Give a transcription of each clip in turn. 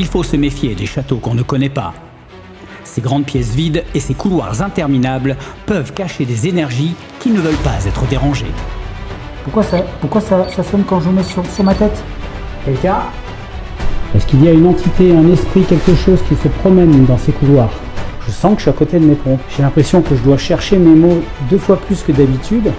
il faut se méfier des châteaux qu'on ne connaît pas. Ces grandes pièces vides et ces couloirs interminables peuvent cacher des énergies qui ne veulent pas être dérangées. Pourquoi ça sonne quand je mets sur ma tête? Quelqu'un? Est-ce qu'il y a une entité, un esprit, quelque chose qui se promène dans ces couloirs? Je sens que je suis à côté de mes pompes. J'ai l'impression que je dois chercher mes mots 2 fois plus que d'habitude.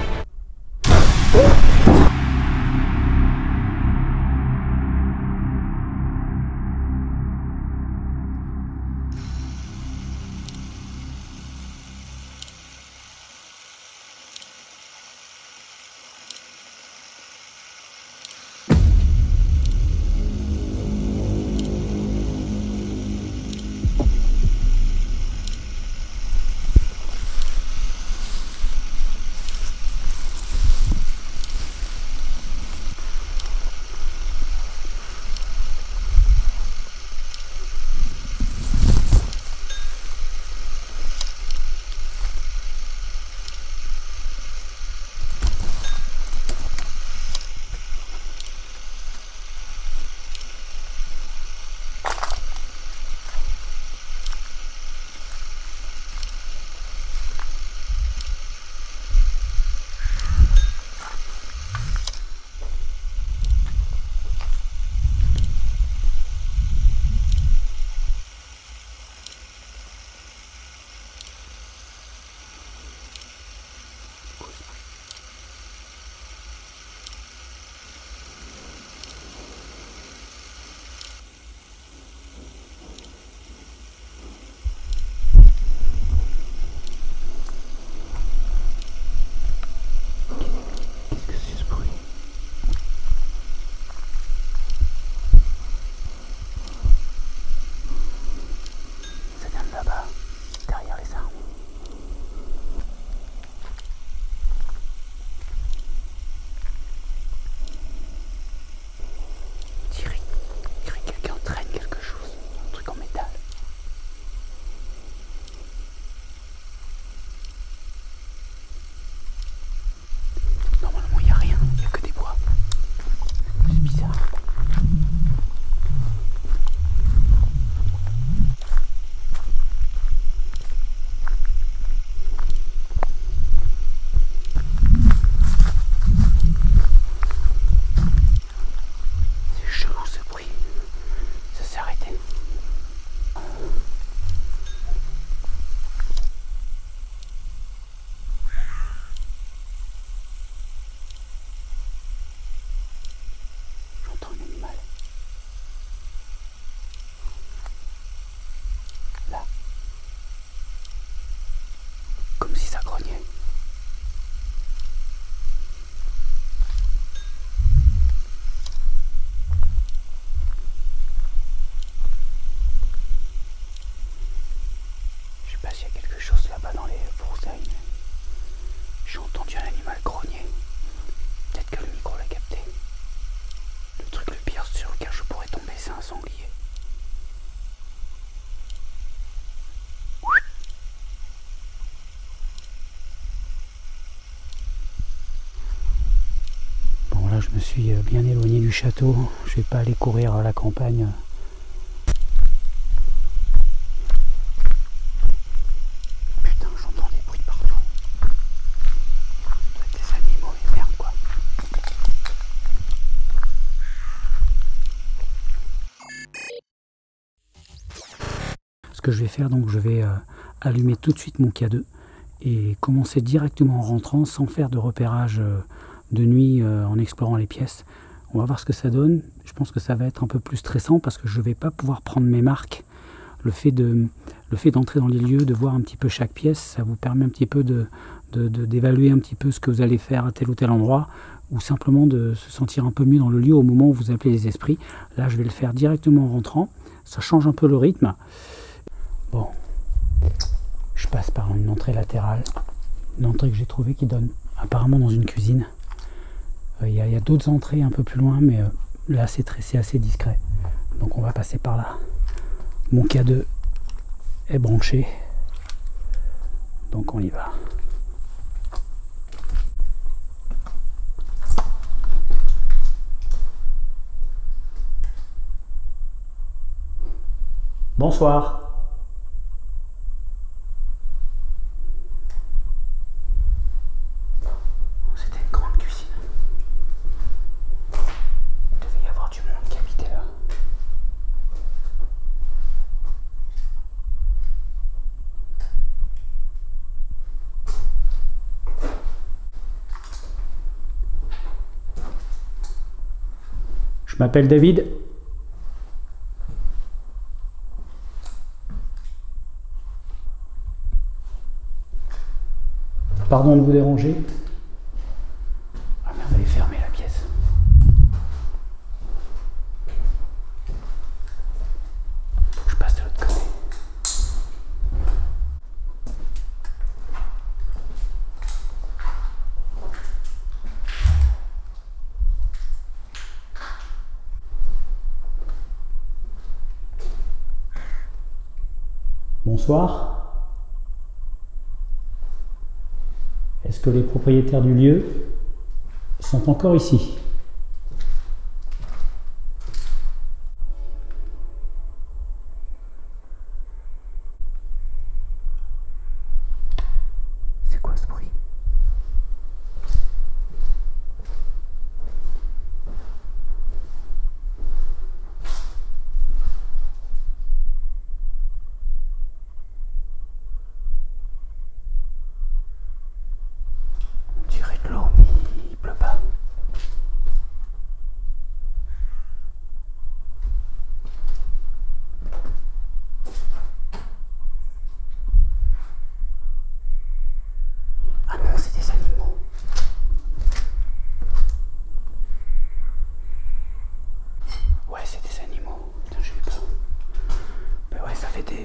Je me suis bien éloigné du château, je vais pas aller courir à la campagne. Putain, j'entends des bruits partout. Des animaux et merde quoi. Ce que je vais faire, donc je vais allumer tout de suite mon K2 et commencer directement en rentrant sans faire de repérage de nuit en explorant les pièces. On va voir ce que ça donne. Je pense que ça va être un peu plus stressant parce que je vais pas pouvoir prendre mes marques. Le fait d'entrer dans les lieux, de voir un petit peu chaque pièce, ça vous permet un petit peu d'évaluer un petit peu ce que vous allez faire à tel ou tel endroit, ou simplement de se sentir un peu mieux dans le lieu au moment où vous appelez les esprits. Là je vais le faire directement en rentrant, ça change un peu le rythme. Bon, je passe par une entrée latérale, une entrée que j'ai trouvée qui donne apparemment dans une cuisine. Il y a d'autres entrées un peu plus loin, mais là c'est assez discret. Donc on va passer par là. Mon K2 est branché. Donc on y va. Bonsoir. C'était une grande cuisine. Il devait y avoir du monde qui habitait là. Je m'appelle David. Pardon de vous déranger. Ah merde, elle est fermée la pièce. Faut que je passe de l'autre côté. Bonsoir. Est-ce que les propriétaires du lieu sont encore ici? C'est quoi ce bruit?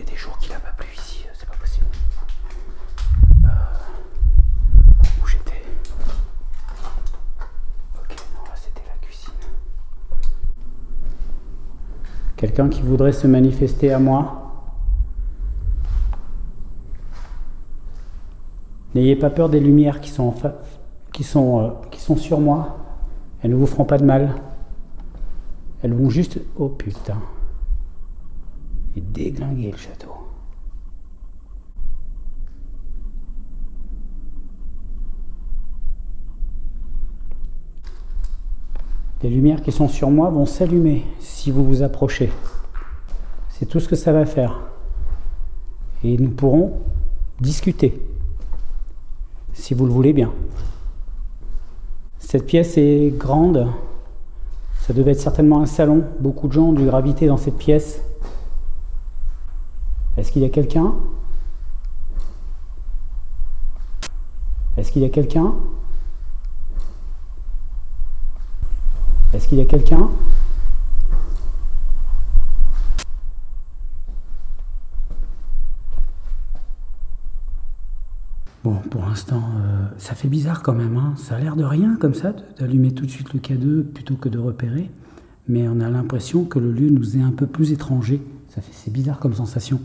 Des jours qu'il n'a pas plu ici, c'est pas possible. Où j'étais? Ok, non, là c'était la cuisine. Quelqu'un qui voudrait se manifester à moi? N'ayez pas peur des lumières qui sont, qui sont sur moi. Elles ne vous feront pas de mal. Elles vont juste... Oh putain. Et déglinguer le château. Les lumières qui sont sur moi vont s'allumer si vous vous approchez. C'est tout ce que ça va faire. Et nous pourrons discuter, si vous le voulez bien. Cette pièce est grande. Ça devait être certainement un salon. Beaucoup de gens ont dû graviter dans cette pièce. Est-ce qu'il y a quelqu'un? Est-ce qu'il y a quelqu'un? Est-ce qu'il y a quelqu'un? Bon, pour l'instant, ça fait bizarre quand même, hein. Ça a l'air de rien comme ça, d'allumer tout de suite le K2 plutôt que de repérer. Mais on a l'impression que le lieu nous est un peu plus étranger. C'est bizarre comme sensation.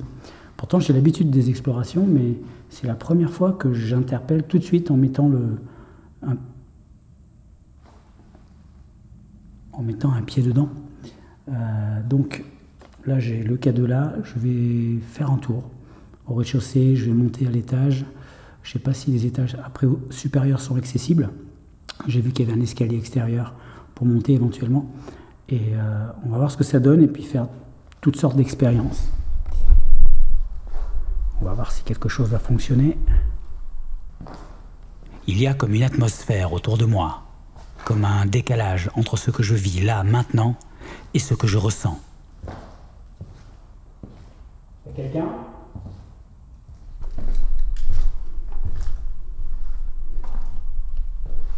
Pourtant, j'ai l'habitude des explorations, mais c'est la première fois que j'interpelle tout de suite en mettant un pied dedans. Donc là, j'ai le K2 là. Je vais faire un tour au rez-de-chaussée. Je vais monter à l'étage. Je ne sais pas si les étages supérieurs sont accessibles. J'ai vu qu'il y avait un escalier extérieur pour monter éventuellement. Et on va voir ce que ça donne et puis faire toutes sortes d'expériences. On va voir si quelque chose va fonctionner. Il y a comme une atmosphère autour de moi, comme un décalage entre ce que je vis là, maintenant, et ce que je ressens. Il y a quelqu'un ?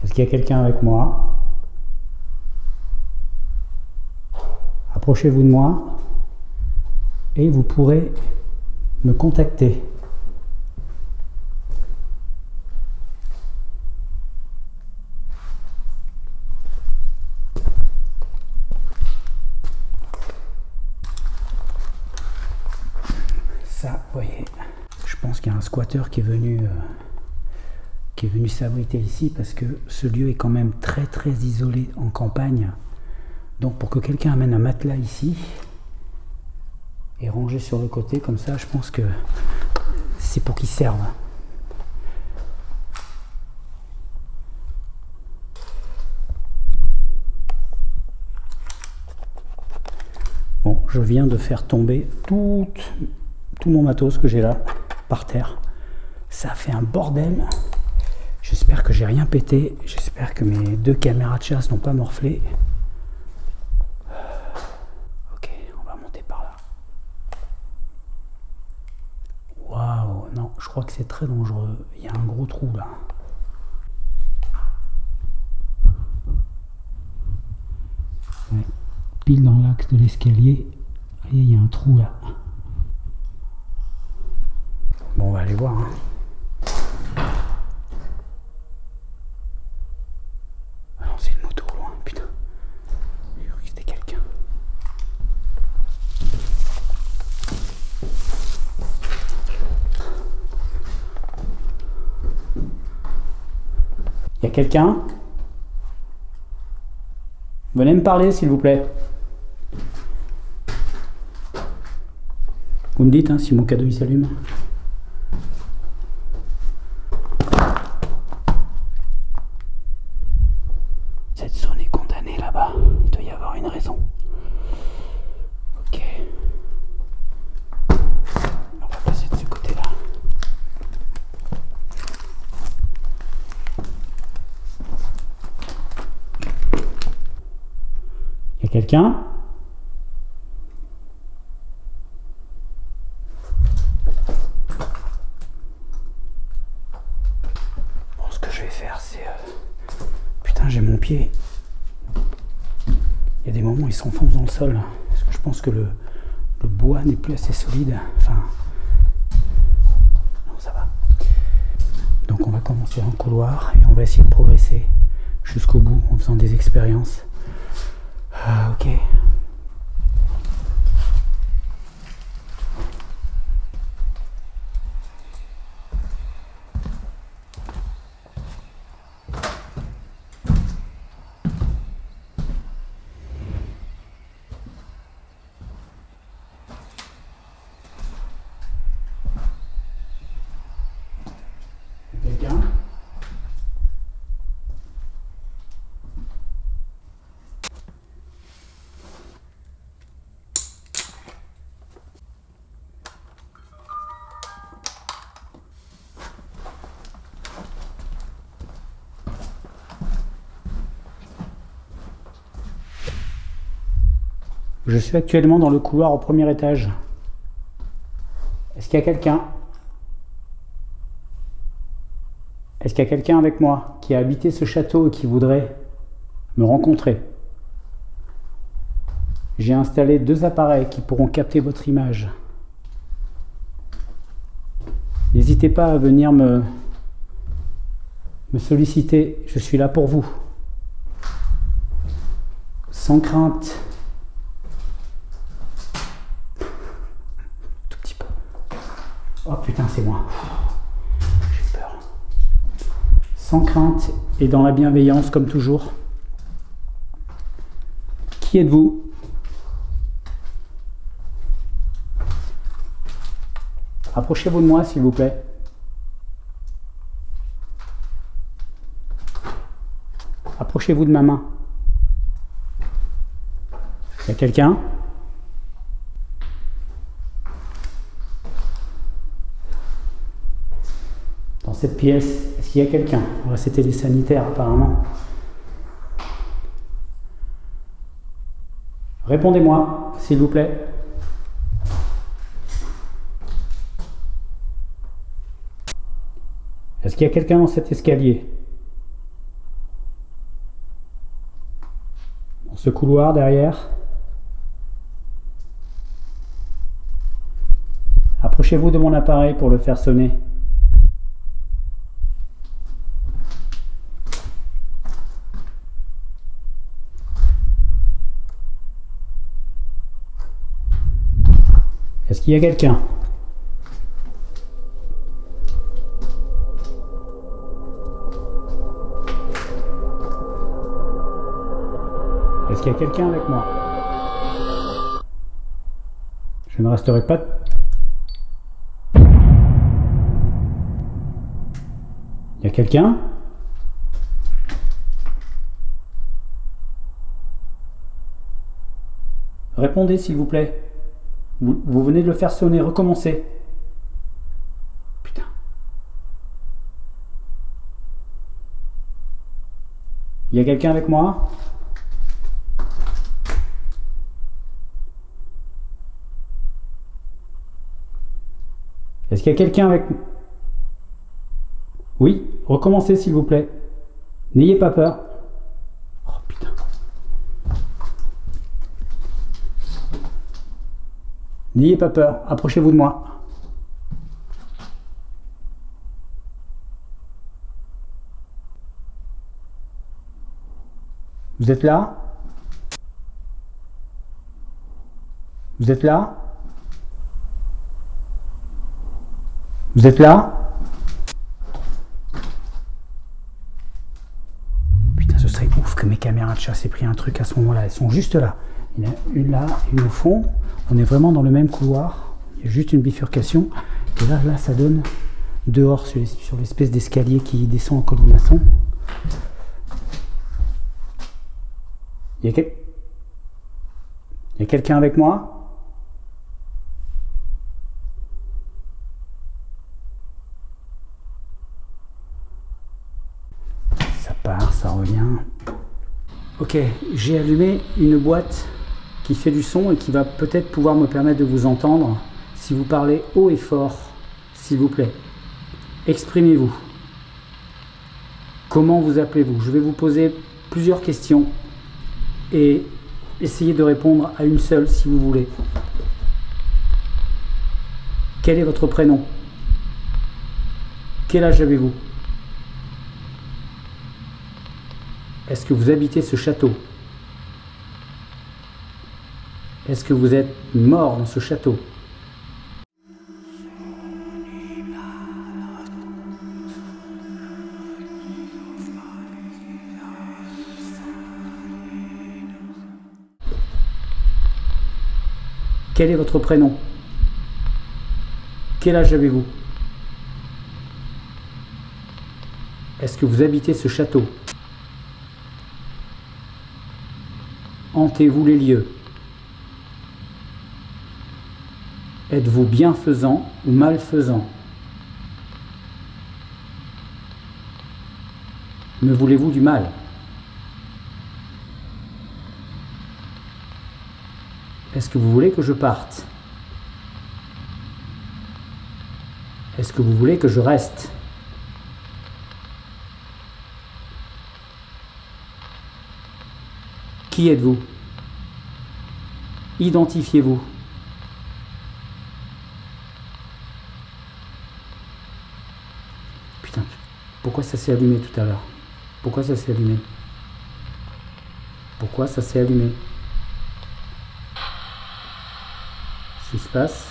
Est-ce qu'il y a quelqu'un avec moi ? Approchez-vous de moi. Et vous pourrez me contacter. Ça, vous voyez, je pense qu'il y a un squatteur qui est venu s'abriter ici parce que ce lieu est quand même très très isolé en campagne. Donc pour que quelqu'un amène un matelas ici... et rangés sur le côté comme ça. Je pense que c'est pour qu'ils servent. Bon, je viens de faire tomber tout mon matos que j'ai là par terre. Ça fait un bordel. J'espère que j'ai rien pété. J'espère que mes deux caméras de chasse n'ont pas morflé. Ok, on va monter par là. Waouh, non, je crois que c'est très dangereux. Il y a un gros trou là. Ouais, pile dans l'axe de l'escalier. Il y a un trou là. Bon, on va aller voir. Hein. Il y a quelqu'un? Venez me parler, s'il vous plaît. Vous me dites hein, si mon K2 il s'allume. Cette zone est condamnée là-bas. Il doit y avoir une raison. Ok. On va passer de ce côté-là. Quelqu'un? Bon, ce que je vais faire, c'est... Putain, j'ai mon pied. Il y a des moments, il s'enfonce dans le sol. Parce que je pense que le bois n'est plus assez solide. Enfin... Non, ça va. Donc on va commencer dans le couloir et on va essayer de progresser jusqu'au bout en faisant des expériences. Ah, ok. Je suis actuellement dans le couloir au premier étage. Est-ce qu'il y a quelqu'un? Est-ce qu'il y a quelqu'un avec moi qui a habité ce château et qui voudrait me rencontrer? J'ai installé deux appareils qui pourront capter votre image. N'hésitez pas à venir me solliciter. Je suis là pour vous. Sans crainte. Oh putain, c'est moi. J'ai peur. Sans crainte et dans la bienveillance, comme toujours. Qui êtes-vous? Approchez-vous de moi, s'il vous plaît. Approchez-vous de ma main. Il y a quelqu'un ? Cette pièce, est-ce qu'il y a quelqu'un? C'était les sanitaires apparemment. Répondez-moi, s'il vous plaît. Est-ce qu'il y a quelqu'un dans cet escalier? Dans ce couloir derrière? Approchez-vous de mon appareil pour le faire sonner. Est-ce qu'il y a quelqu'un? Est-ce qu'il y a quelqu'un avec moi? Je ne resterai pas... Il y a quelqu'un ? Répondez s'il vous plaît. Vous venez de le faire sonner, recommencez. Putain. Il y a quelqu'un avec moi ? Est-ce qu'il y a quelqu'un avec... Oui, recommencez s'il vous plaît. N'ayez pas peur. Oh putain. N'ayez pas peur, approchez-vous de moi. Vous êtes là? Vous êtes là? Vous êtes là? Putain, ce serait ouf que mes caméras de chasse aient pris un truc à ce moment-là. Elles sont juste là. Il y en a une là, une au fond. On est vraiment dans le même couloir. Il y a juste une bifurcation. Et là, là ça donne dehors sur l'espèce d'escalier qui descend en colimaçon. Il y a quelqu'un avec moi? Ça revient. Ok, j'ai allumé une boîte qui fait du son et qui va peut-être pouvoir me permettre de vous entendre. Si vous parlez haut et fort, s'il vous plaît, exprimez-vous. Comment vous appelez-vous? Je vais vous poser plusieurs questions et essayez de répondre à une seule si vous voulez. Quel est votre prénom? Quel âge avez-vous? Est-ce que vous habitez ce château? Est-ce que vous êtes mort dans ce château? Quel est votre prénom? Quel âge avez-vous? Est-ce que vous habitez ce château? Hantez-vous les lieux? Êtes-vous bienfaisant ou malfaisant? Me voulez-vous du mal? Est-ce que vous voulez que je parte? Est-ce que vous voulez que je reste? Qui êtes-vous? Identifiez-vous. Putain, pourquoi ça s'est allumé tout à l'heure? Pourquoi ça s'est allumé? Pourquoi ça s'est allumé? Qu'est-ce qui se passe?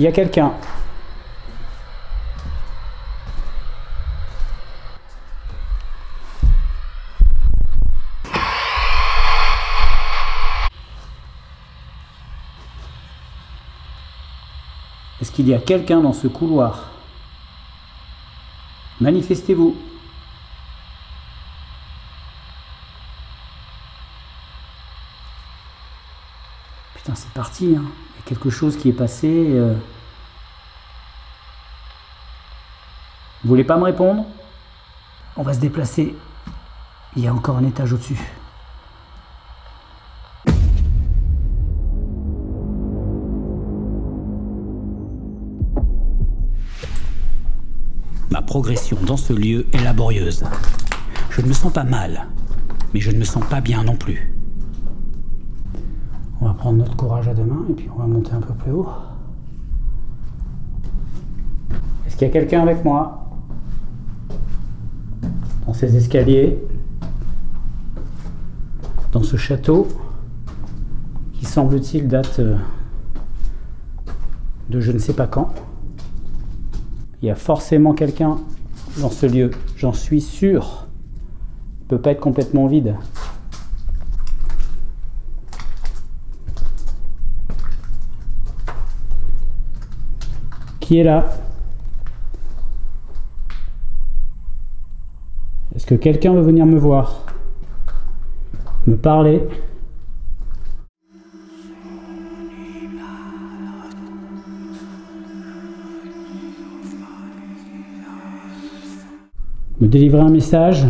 Il y a quelqu'un. Est-ce qu'il y a quelqu'un dans ce couloir? Manifestez-vous. Putain, c'est parti, hein. Quelque chose qui est passé. Vous voulez pas me répondre? On va se déplacer. Il y a encore un étage au-dessus. Ma progression dans ce lieu est laborieuse. Je ne me sens pas mal, mais je ne me sens pas bien non plus. On va prendre notre courage à deux mains et puis on va monter un peu plus haut. Est-ce qu'il y a quelqu'un avec moi? Dans ces escaliers, dans ce château, qui semble-t-il date de je ne sais pas quand. Il y a forcément quelqu'un dans ce lieu, j'en suis sûr. Il ne peut pas être complètement vide. Qui est là? Est-ce que quelqu'un veut venir me voir? Me parler? Me délivrer un message.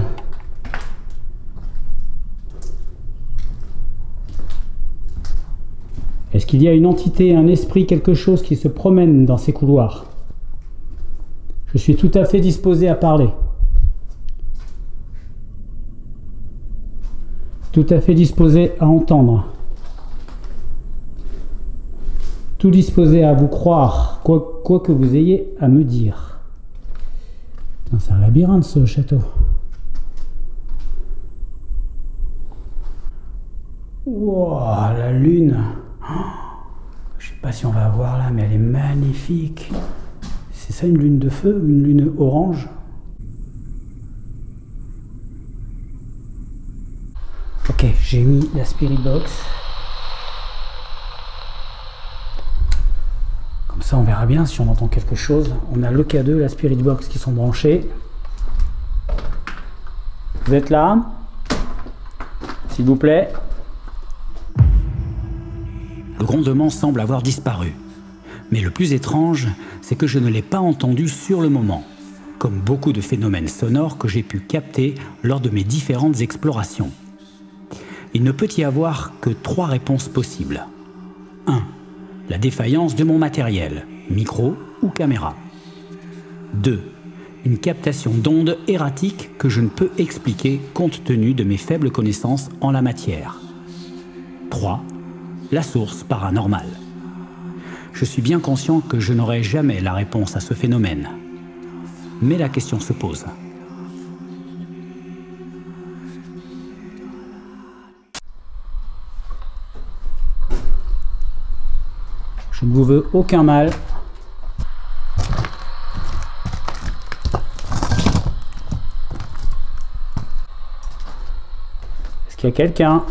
Est-ce qu'il y a une entité, un esprit, quelque chose qui se promène dans ces couloirs? Je suis tout à fait disposé à parler. Tout à fait disposé à entendre. Tout disposé à vous croire, quoi que vous ayez à me dire. C'est un labyrinthe ce château. Wow, la lune. Oh, je sais pas si on va voir là, mais elle est magnifique. C'est ça une lune de feu, une lune orange. Ok, j'ai mis la Spirit Box. Ça, on verra bien si on entend quelque chose. On a le K2 et la Spirit Box qui sont branchés. Vous êtes là? S'il vous plaît. Le grondement semble avoir disparu. Mais le plus étrange, c'est que je ne l'ai pas entendu sur le moment, comme beaucoup de phénomènes sonores que j'ai pu capter lors de mes différentes explorations. Il ne peut y avoir que 3 réponses possibles. 1. La défaillance de mon matériel, micro ou caméra. 2. Une captation d'ondes erratiques que je ne peux expliquer compte tenu de mes faibles connaissances en la matière. 3. La source paranormale. Je suis bien conscient que je n'aurai jamais la réponse à ce phénomène. Mais la question se pose. Je ne vous veux aucun mal. Est-ce qu'il y a quelqu'un?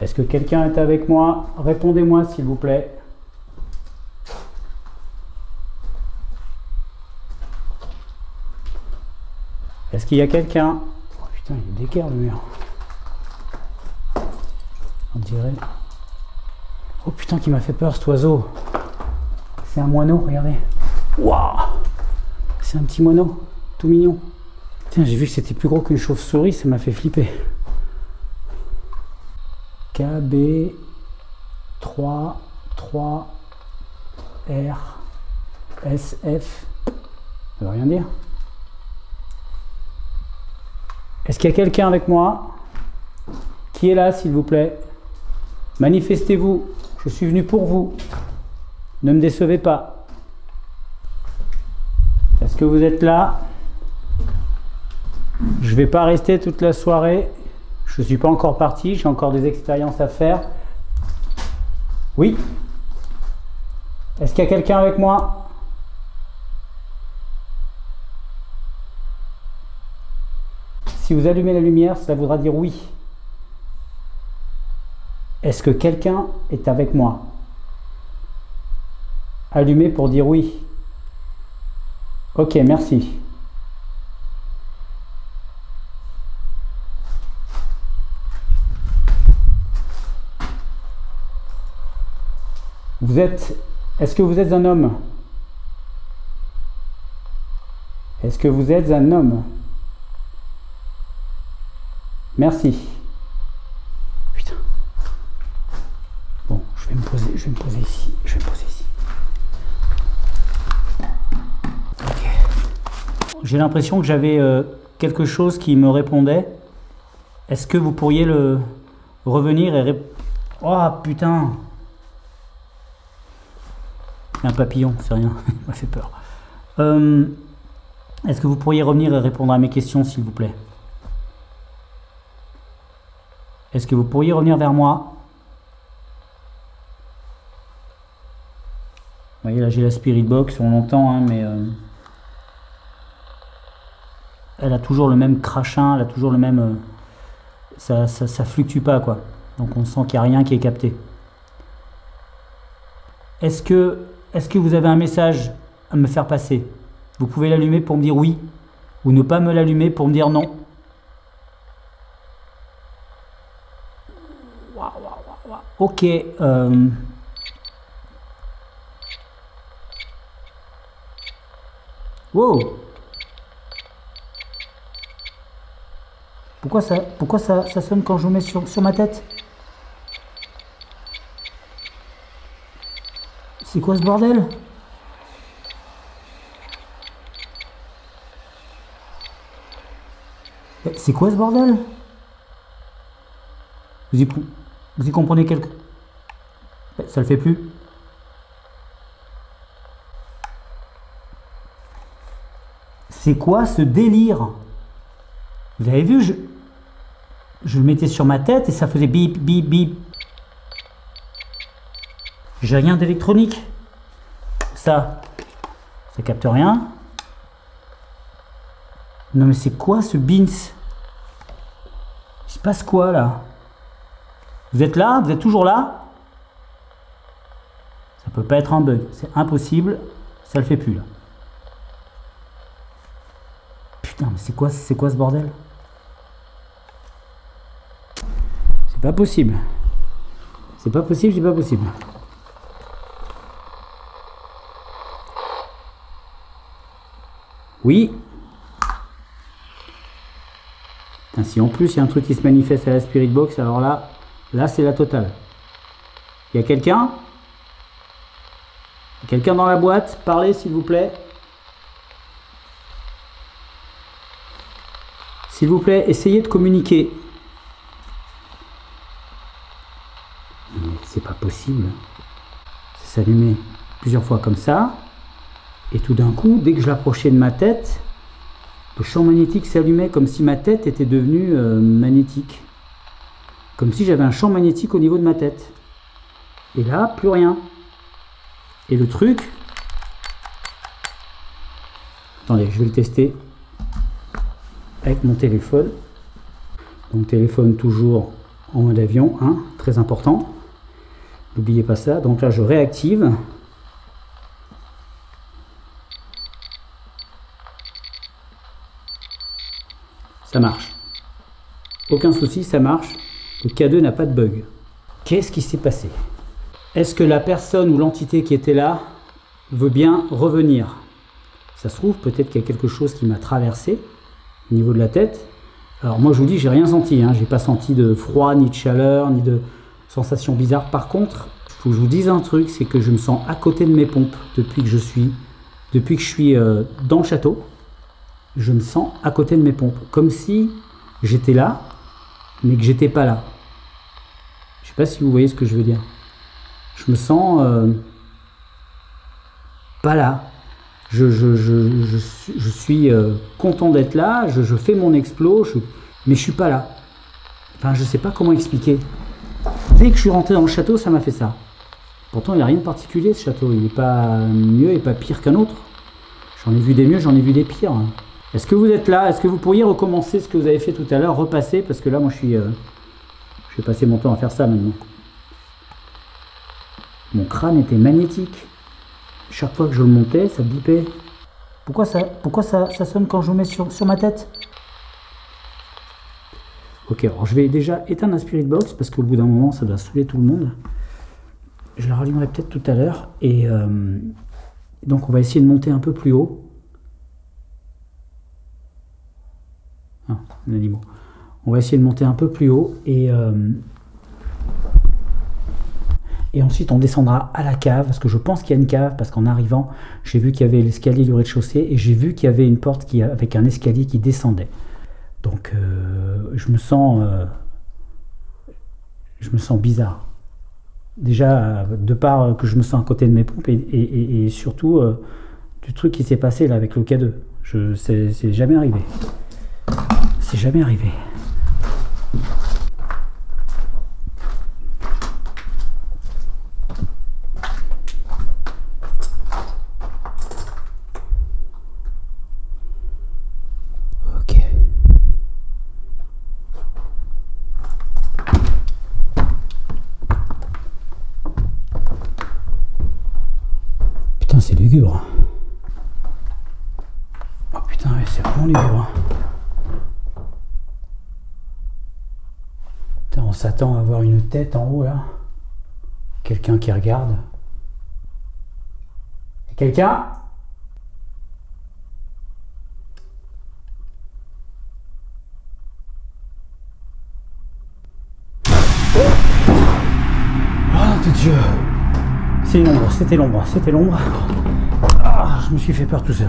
Est-ce que quelqu'un est avec moi? Répondez-moi s'il vous plaît. Est-ce qu'il y a quelqu'un? Oh putain, il est d'équerre le mur. On dirait... Oh putain qui m'a fait peur cet oiseau. C'est un moineau, regardez. Waouh, c'est un petit moineau, tout mignon. Tiens, j'ai vu que c'était plus gros qu'une chauve-souris, ça m'a fait flipper. KB 3 3 R SF. Ça veut rien dire. Est-ce qu'il y a quelqu'un avec moi? Qui est là, s'il vous plaît? Manifestez-vous, je suis venu pour vous. Ne me décevez pas. Est-ce que vous êtes là? Je ne vais pas rester toute la soirée. Je ne suis pas encore parti, j'ai encore des expériences à faire. Oui? Est-ce qu'il y a quelqu'un avec moi? Si vous allumez la lumière, ça voudra dire oui. Est-ce que quelqu'un est avec moi? Allumez pour dire oui. Ok, merci. Vous êtes... Est-ce que vous êtes un homme? Est-ce que vous êtes un homme? Merci. Je vais me poser ici, je vais me poser ici. Okay. J'ai l'impression que j'avais quelque chose qui me répondait. Est-ce que vous pourriez le revenir et... Oh putain! Un papillon, c'est rien, il m'a fait peur. Est-ce que vous pourriez revenir et répondre à mes questions, s'il vous plaît? Est-ce que vous pourriez revenir vers moi? Vous voyez, là j'ai la Spirit Box, on l'entend, hein, mais elle a toujours le même crachin, elle a toujours le même... ça fluctue pas, quoi. Donc on sent qu'il n'y a rien qui est capté. Est-ce que vous avez un message à me faire passer? Vous pouvez l'allumer pour me dire oui, ou ne pas me l'allumer pour me dire non. Ok. Wow. Pourquoi ça sonne quand je vous mets sur ma tête? C'est quoi ce bordel? C'est quoi ce bordel? Vous y comprenez quelque... Ça le fait plus. C'est quoi ce délire? Vous avez vu, je le mettais sur ma tête et ça faisait bip, bip, bip. J'ai rien d'électronique. Ça capte rien. Non mais c'est quoi ce bins? Il se passe quoi là? Vous êtes là? Vous êtes toujours là? Ça peut pas être un bug, c'est impossible, ça le fait plus là. Putain mais c'est quoi ce bordel? C'est pas possible. C'est pas possible, c'est pas possible. Oui. Putain, si en plus il y a un truc qui se manifeste à la Spirit Box, alors là c'est la totale. Il y a quelqu'un? Quelqu'un dans la boîte, parlez s'il vous plaît. S'il vous plaît, essayez de communiquer. C'est pas possible. C'est s'allumer plusieurs fois comme ça. Et tout d'un coup, dès que je l'approchais de ma tête, le champ magnétique s'allumait comme si ma tête était devenue magnétique. Comme si j'avais un champ magnétique au niveau de ma tête. Et là, plus rien. Et le truc... Attendez, je vais le tester avec mon téléphone. Donc téléphone toujours en mode avion, hein, très important. N'oubliez pas ça. Donc là, je réactive. Ça marche. Aucun souci, ça marche. Le K2 n'a pas de bug. Qu'est-ce qui s'est passé ? Est-ce que la personne ou l'entité qui était là veut bien revenir? Ça se trouve, peut-être qu'il y a quelque chose qui m'a traversé au niveau de la tête. Alors moi je vous dis, j'ai rien senti, hein. J'ai pas senti de froid, ni de chaleur, ni de sensation bizarre. Par contre, il faut que je vous dise un truc, c'est que je me sens à côté de mes pompes depuis que je suis dans le château. Je me sens à côté de mes pompes, comme si j'étais là, mais que j'étais pas là. Je sais pas si vous voyez ce que je veux dire. Je me sens pas là. Je suis content d'être là, je fais mon explos, mais je suis pas là. Enfin, je sais pas comment expliquer. Dès que je suis rentré dans le château, ça m'a fait ça. Pourtant, il n'y a rien de particulier ce château. Il n'est pas mieux et pas pire qu'un autre. J'en ai vu des mieux, j'en ai vu des pires. Est-ce que vous êtes là? Est-ce que vous pourriez recommencer ce que vous avez fait tout à l'heure, repasser? Parce que là, moi, je vais passer mon temps à faire ça maintenant. Mon crâne était magnétique. Chaque fois que je le montais, ça bipait. Pourquoi ça sonne quand je vous mets sur ma tête? Ok, alors je vais déjà éteindre la Spirit Box parce qu'au bout d'un moment, ça doit saouler tout le monde. Je la rallumerai peut-être tout à l'heure. Et donc, on va essayer de monter un peu plus haut. Ah, un animal. On va essayer de monter un peu plus haut et ensuite, on descendra à la cave, parce que je pense qu'il y a une cave, parce qu'en arrivant, j'ai vu qu'il y avait l'escalier du rez-de-chaussée, et j'ai vu qu'il y avait une porte avec un escalier qui descendait. Donc, je me sens bizarre. Déjà, de part que je me sens à côté de mes pompes, et surtout, du truc qui s'est passé là avec le K2. C'est jamais arrivé. C'est jamais arrivé. lugubre. Oh putain, ouais, c'est vraiment lugubre. Putain, on s'attend à avoir une tête en haut là. Quelqu'un qui regarde. Quelqu'un? Dieu. C'est une ombre, c'était l'ombre, c'était l'ombre. Ah, je me suis fait peur tout seul.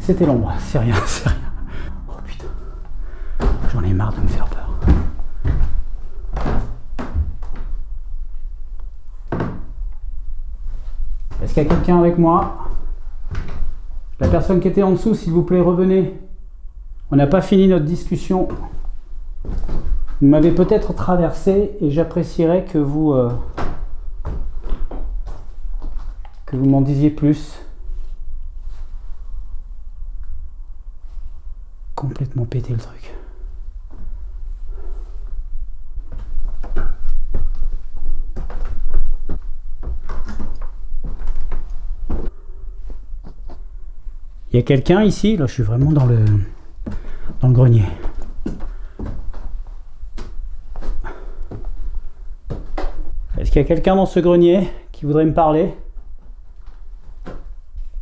C'était l'ombre, c'est rien, c'est rien. Oh putain, j'en ai marre de me faire peur. Est-ce qu'il y a quelqu'un avec moi? La personne qui était en dessous, s'il vous plaît, revenez. On n'a pas fini notre discussion. Vous m'avez peut-être traversé et j'apprécierais que vous m'en disiez plus. Complètement pété le truc. Il y a quelqu'un ici? Là, je suis vraiment dans le grenier. Est-ce qu'il y a quelqu'un dans ce grenier qui voudrait me parler?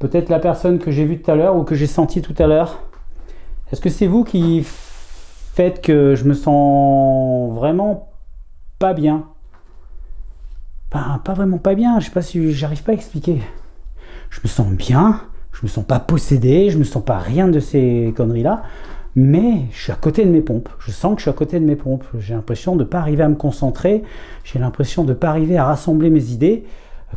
Peut-être la personne que j'ai vue tout à l'heure ou que j'ai sentie tout à l'heure. Est-ce que c'est vous qui faites que je me sens vraiment pas bien? Enfin, pas vraiment pas bien, je sais pas si j'arrive pas à expliquer. Je me sens bien, je me sens pas possédé, je me sens pas rien de ces conneries-là, mais je suis à côté de mes pompes. Je sens que je suis à côté de mes pompes. J'ai l'impression de ne pas arriver à me concentrer, j'ai l'impression de ne pas arriver à rassembler mes idées.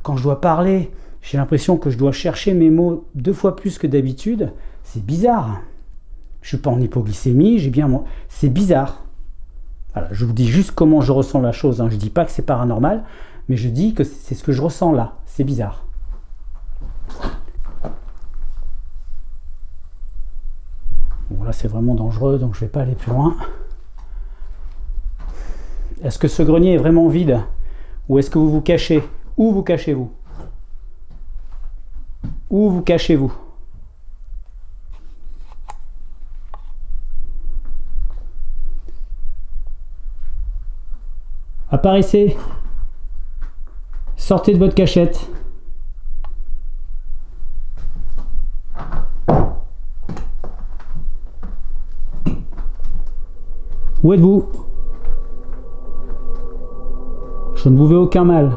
Quand je dois parler, j'ai l'impression que je dois chercher mes mots 2 fois plus que d'habitude. C'est bizarre. Je ne suis pas en hypoglycémie, j'ai bien... C'est bizarre. Voilà, je vous dis juste comment je ressens la chose. Hein. Je ne dis pas que c'est paranormal, mais je dis que c'est ce que je ressens là. C'est bizarre. Bon, là, c'est vraiment dangereux, donc je ne vais pas aller plus loin. Est-ce que ce grenier est vraiment vide? Ou est-ce que vous vous cachez? Où vous cachez-vous? Où vous cachez-vous? Apparaissez. Sortez de votre cachette. Où êtes-vous? Je ne vous veux aucun mal.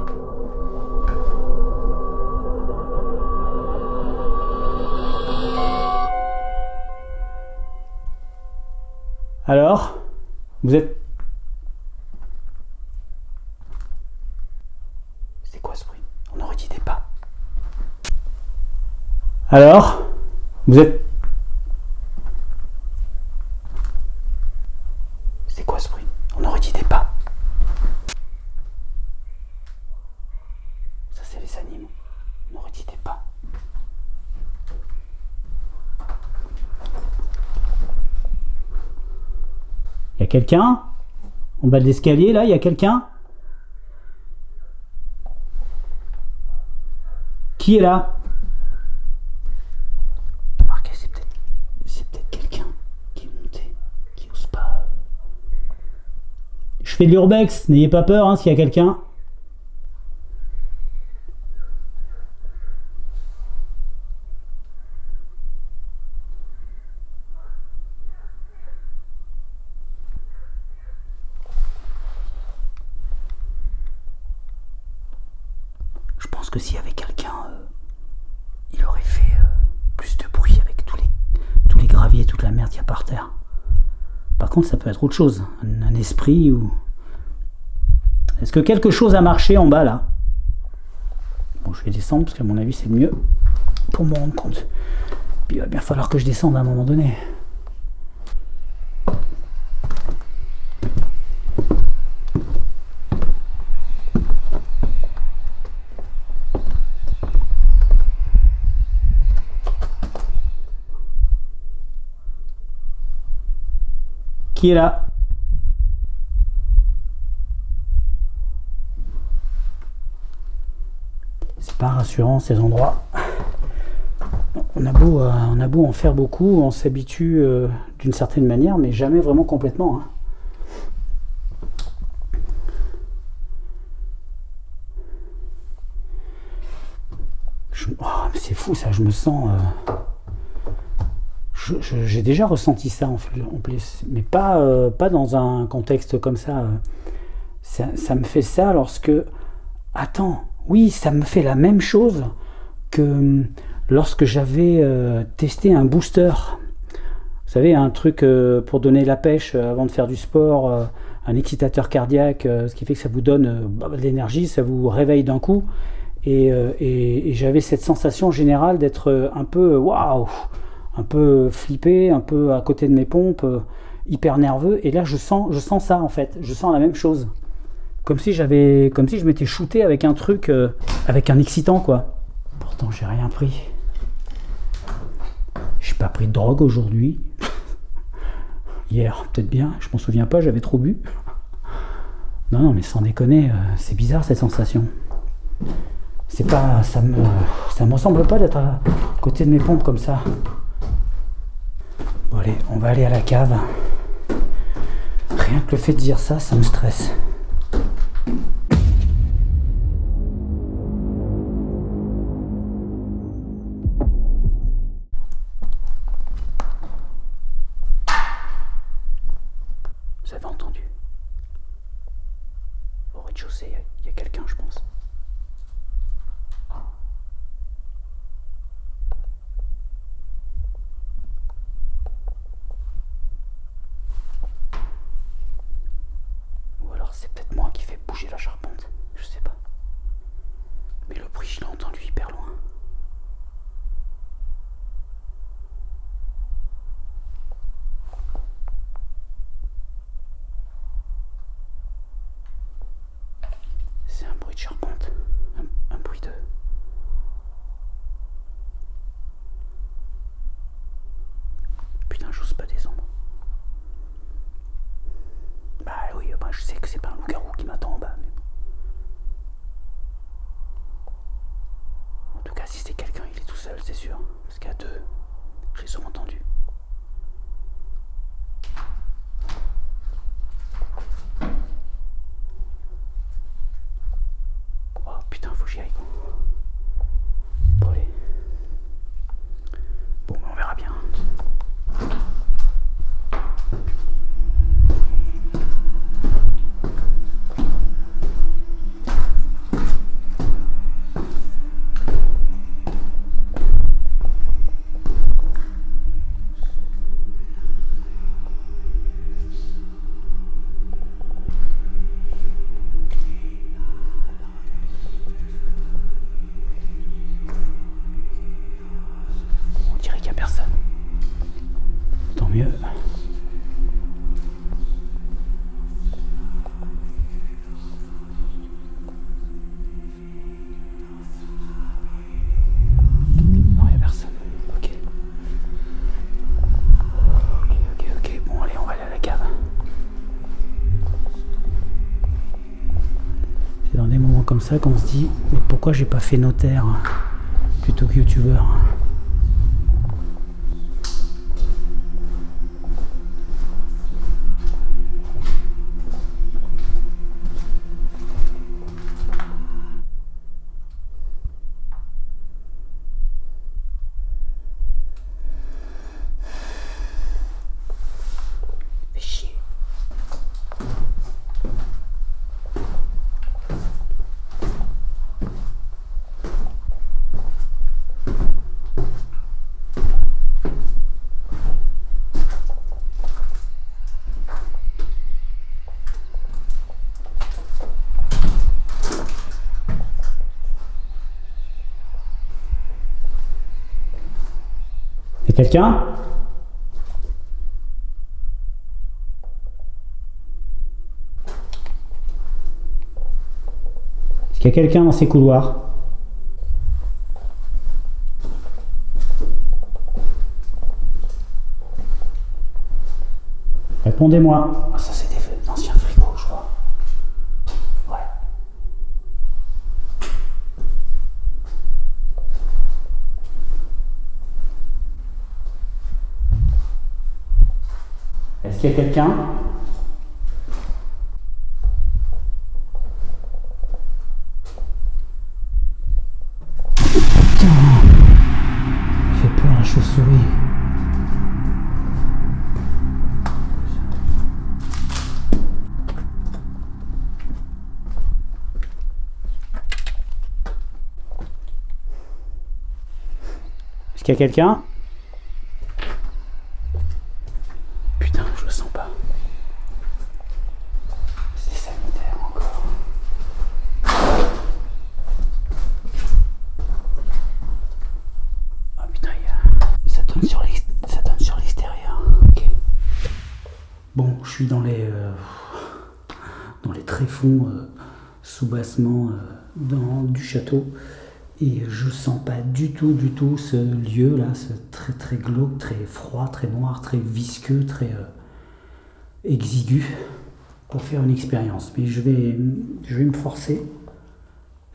Alors, vous êtes... C'est quoi ce bruit? On aurait dit des pas. Alors, vous êtes... C'est quoi ce bruit? On aurait dit des pas. Ça, c'est les animaux. On aurait dit des pas. Il y a quelqu'un en bas de l'escalier là, il y a quelqu'un? Qui est là? Remarquez, c'est peut-être quelqu'un qui est monté, qui n'ose pas. Je fais de l'urbex, n'ayez pas peur hein, s'il y a quelqu'un. Que s'il y avait quelqu'un, il aurait fait plus de bruit avec tous les graviers, toute la merde qu'il y a par terre. Par contre, ça peut être autre chose, un esprit ou... Est-ce que quelque chose a marché en bas, là? Bon, je vais descendre, parce qu'à mon avis, c'est le mieux pour me rendre compte. Puis il va bien falloir que je descende à un moment donné. Qui est là? C'est pas rassurant ces endroits. On a beau en faire beaucoup, on s'habitue d'une certaine manière, mais jamais vraiment complètement. Hein. Oh, c'est fou ça, je me sens... J'ai déjà ressenti ça en plus, mais pas dans un contexte comme ça. Ça me fait ça lorsque... Attends, oui, ça me fait la même chose que lorsque j'avais testé un booster. Vous savez, un truc pour donner la pêche avant de faire du sport, un excitateur cardiaque, ce qui fait que ça vous donne de l'énergie, ça vous réveille d'un coup. Et j'avais cette sensation générale d'être un peu waouh, un peu flippé, un peu à côté de mes pompes, hyper nerveux. Et là, je sens ça en fait. Je sens la même chose, comme si je m'étais shooté avec un truc, avec un excitant quoi. Pourtant, j'ai rien pris. J'ai pas pris de drogue aujourd'hui. Hier, peut-être bien. Je m'en souviens pas. J'avais trop bu. Non, mais sans déconner, c'est bizarre cette sensation. C'est pas, ça me ressemble pas d'être à côté de mes pompes comme ça. Bon allez, on va aller à la cave. Rien que le fait de dire ça, ça me stresse. Vous avez entendu? Au rez-de-chaussée, il y a quelqu'un, je pense. Charpente, un bruit de... Putain, j'ose pas descendre. Bah oui, bah, je sais que c'est pas un loup-garou qui m'attend en bas. Mais... En tout cas, si c'est quelqu'un, il est tout seul, c'est sûr. Parce qu'à deux, je l'ai souvent entendu. Comme ça qu'on se dit mais pourquoi j'ai pas fait notaire plutôt que youtubeur. Quelqu'un? Est-ce qu'il y a quelqu'un dans ces couloirs? Répondez-moi. Ah, ça c'est des anciens frigos, je crois. Ouais. Est-ce qu'il y a quelqu'un? Putain, il fait peur la chauve-souris. Est-ce qu'il y a quelqu'un? Putain, je le sens pas. C'est sanitaire encore. Oh putain, il y a... ça donne sur l'extérieur. Ok. Bon, je suis dans les tréfonds sous-bassement du château. Et je sens pas du tout ce lieu là, ce très glauque, très froid, très noir, très visqueux, très exigu pour faire une expérience. Mais je vais me forcer.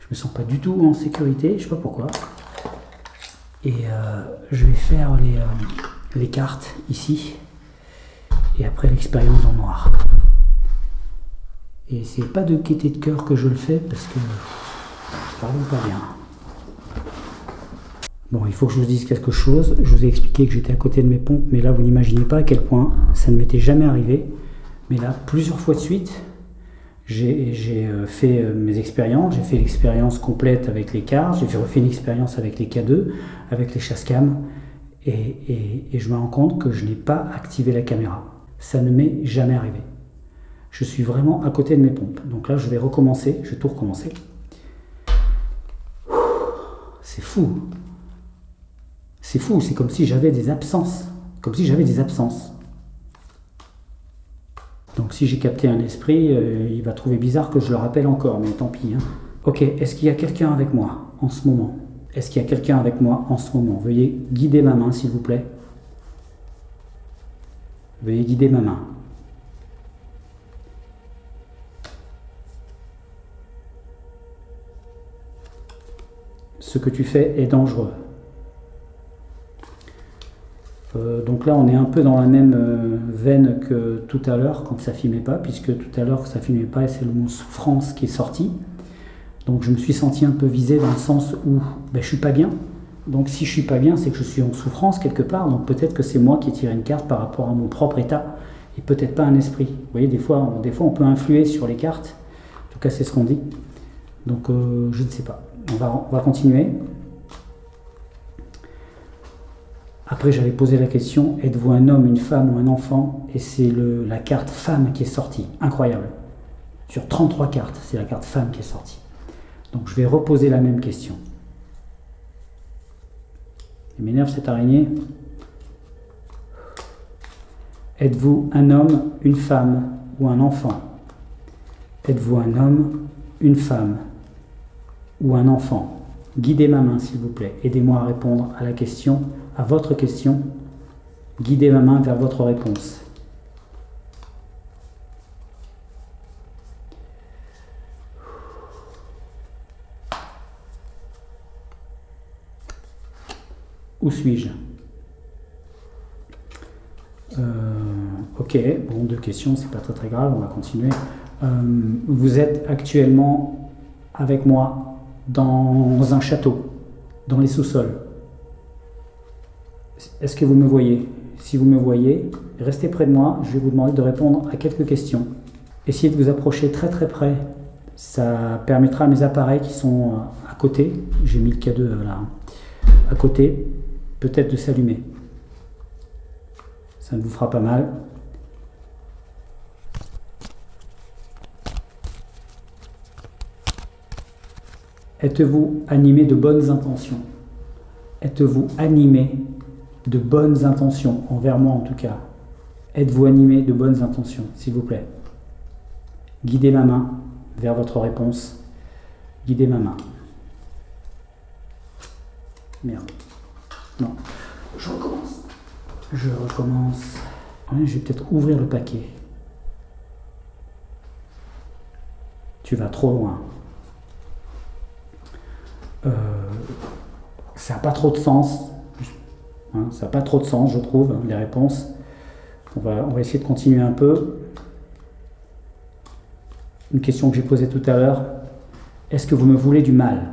Je me sens pas du tout en sécurité, je sais pas pourquoi. Et je vais faire les cartes ici et après l'expérience en noir. Et c'est pas de gaieté de cœur que je le fais parce que je parle pas bien. Bon, il faut que je vous dise quelque chose. Je vous ai expliqué que j'étais à côté de mes pompes, mais là, vous n'imaginez pas à quel point ça ne m'était jamais arrivé. Mais là, plusieurs fois de suite, j'ai fait mes expériences. J'ai fait l'expérience complète avec les cars, j'ai refait une expérience avec les K2, avec les chasse-cam, et je me rends compte que je n'ai pas activé la caméra. Ça ne m'est jamais arrivé. Je suis vraiment à côté de mes pompes. Donc là, je vais recommencer, je vais tout recommencer. C'est fou! C'est fou, c'est comme si j'avais des absences. Comme si j'avais des absences. Donc si j'ai capté un esprit, il va trouver bizarre que je le rappelle encore, mais tant pis. Hein. Ok, est-ce qu'il y a quelqu'un avec moi en ce moment? Est-ce qu'il y a quelqu'un avec moi en ce moment? Veuillez guider ma main, s'il vous plaît. Veuillez guider ma main. Ce que tu fais est dangereux. Donc là, on est un peu dans la même veine que tout à l'heure quand ça filmait pas, puisque tout à l'heure ça filmait pas et c'est le mot souffrance qui est sorti. Donc je me suis senti un peu visé dans le sens où ben, je suis pas bien. Donc si je suis pas bien, c'est que je suis en souffrance quelque part. Donc peut-être que c'est moi qui ai tiré une carte par rapport à mon propre état et peut-être pas un esprit. Vous voyez, des fois on peut influer sur les cartes. En tout cas, c'est ce qu'on dit. Donc je ne sais pas. On va continuer. Après, j'avais posé la question, êtes-vous un homme, une femme ou un enfant? Et c'est la carte femme qui est sortie. Incroyable. Sur 33 cartes, c'est la carte femme qui est sortie. Donc, je vais reposer la même question. Il m'énerve cette araignée. Êtes-vous un homme, une femme ou un enfant? Êtes-vous un homme, une femme ou un enfant? Guidez ma main, s'il vous plaît. Aidez-moi à répondre à la question. À votre question, guidez ma main vers votre réponse. Où suis-je? Ok, bon, deux questions, c'est pas très grave, on va continuer. Vous êtes actuellement avec moi dans un château, dans les sous-sols. Est-ce que vous me voyez? Si vous me voyez, restez près de moi, je vais vous demander de répondre à quelques questions. Essayez de vous approcher très près, ça permettra à mes appareils qui sont à côté, j'ai mis le K2 là, à côté, peut-être de s'allumer. Ça ne vous fera pas mal. Êtes-vous animé de bonnes intentions? Êtes-vous animé de bonnes intentions, envers moi en tout cas? Êtes-vous animé de bonnes intentions, s'il vous plaît? Guidez ma main vers votre réponse. Guidez ma main. Merde. Non. Je recommence. Je recommence. Je vais peut-être ouvrir le paquet. Tu vas trop loin. Ça n'a pas trop de sens. Ça n'a pas trop de sens, je trouve, les réponses. On va essayer de continuer un peu. Une question que j'ai posée tout à l'heure. Est-ce que vous me voulez du mal?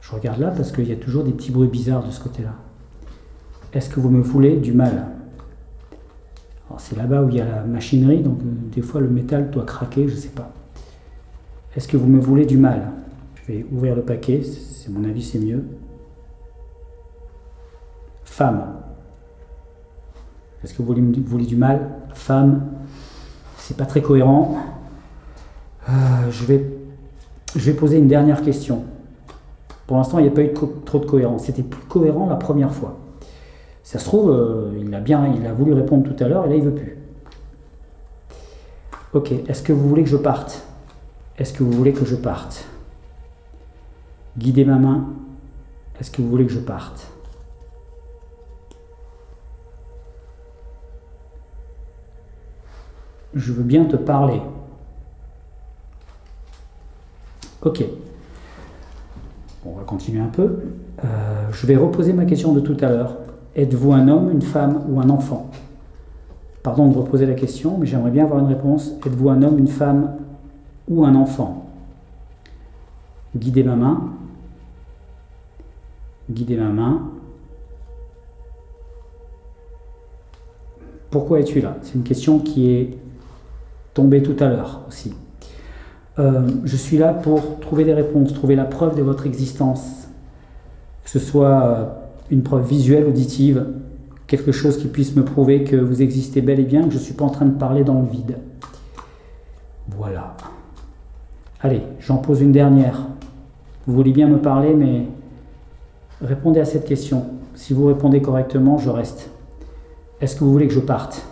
Je regarde là parce qu'il y a toujours des petits bruits bizarres de ce côté-là. Est-ce que vous me voulez du mal? C'est là-bas où il y a la machinerie, donc des fois le métal doit craquer, je ne sais pas. Est-ce que vous me voulez du mal? Je vais ouvrir le paquet, c'est mon avis, c'est mieux. Femme. Est-ce que vous voulez du mal? Femme. C'est pas très cohérent. Je vais poser une dernière question. Pour l'instant, il n'y a pas eu trop de cohérence. C'était plus cohérent la première fois. Ça se trouve, il a voulu répondre tout à l'heure et là, il ne veut plus. Ok, est-ce que vous voulez que je parte? Est-ce que vous voulez que je parte? Guidez ma main. Est-ce que vous voulez que je parte? Je veux bien te parler. Ok. Bon, on va continuer un peu. Je vais reposer ma question de tout à l'heure. Êtes-vous un homme, une femme ou un enfant? Pardon de reposer la question, mais j'aimerais bien avoir une réponse. Êtes-vous un homme, une femme ou un enfant? Guidez ma main. Guidez ma main. Pourquoi es-tu là? C'est une question qui est tombée tout à l'heure aussi. Je suis là pour trouver des réponses, trouver la preuve de votre existence, que ce soit une preuve visuelle, auditive, quelque chose qui puisse me prouver que vous existez bel et bien, que je ne suis pas en train de parler dans le vide. Voilà. Allez, j'en pose une dernière. Vous voulez bien me parler, mais répondez à cette question. Si vous répondez correctement, je reste. Est-ce que vous voulez que je parte?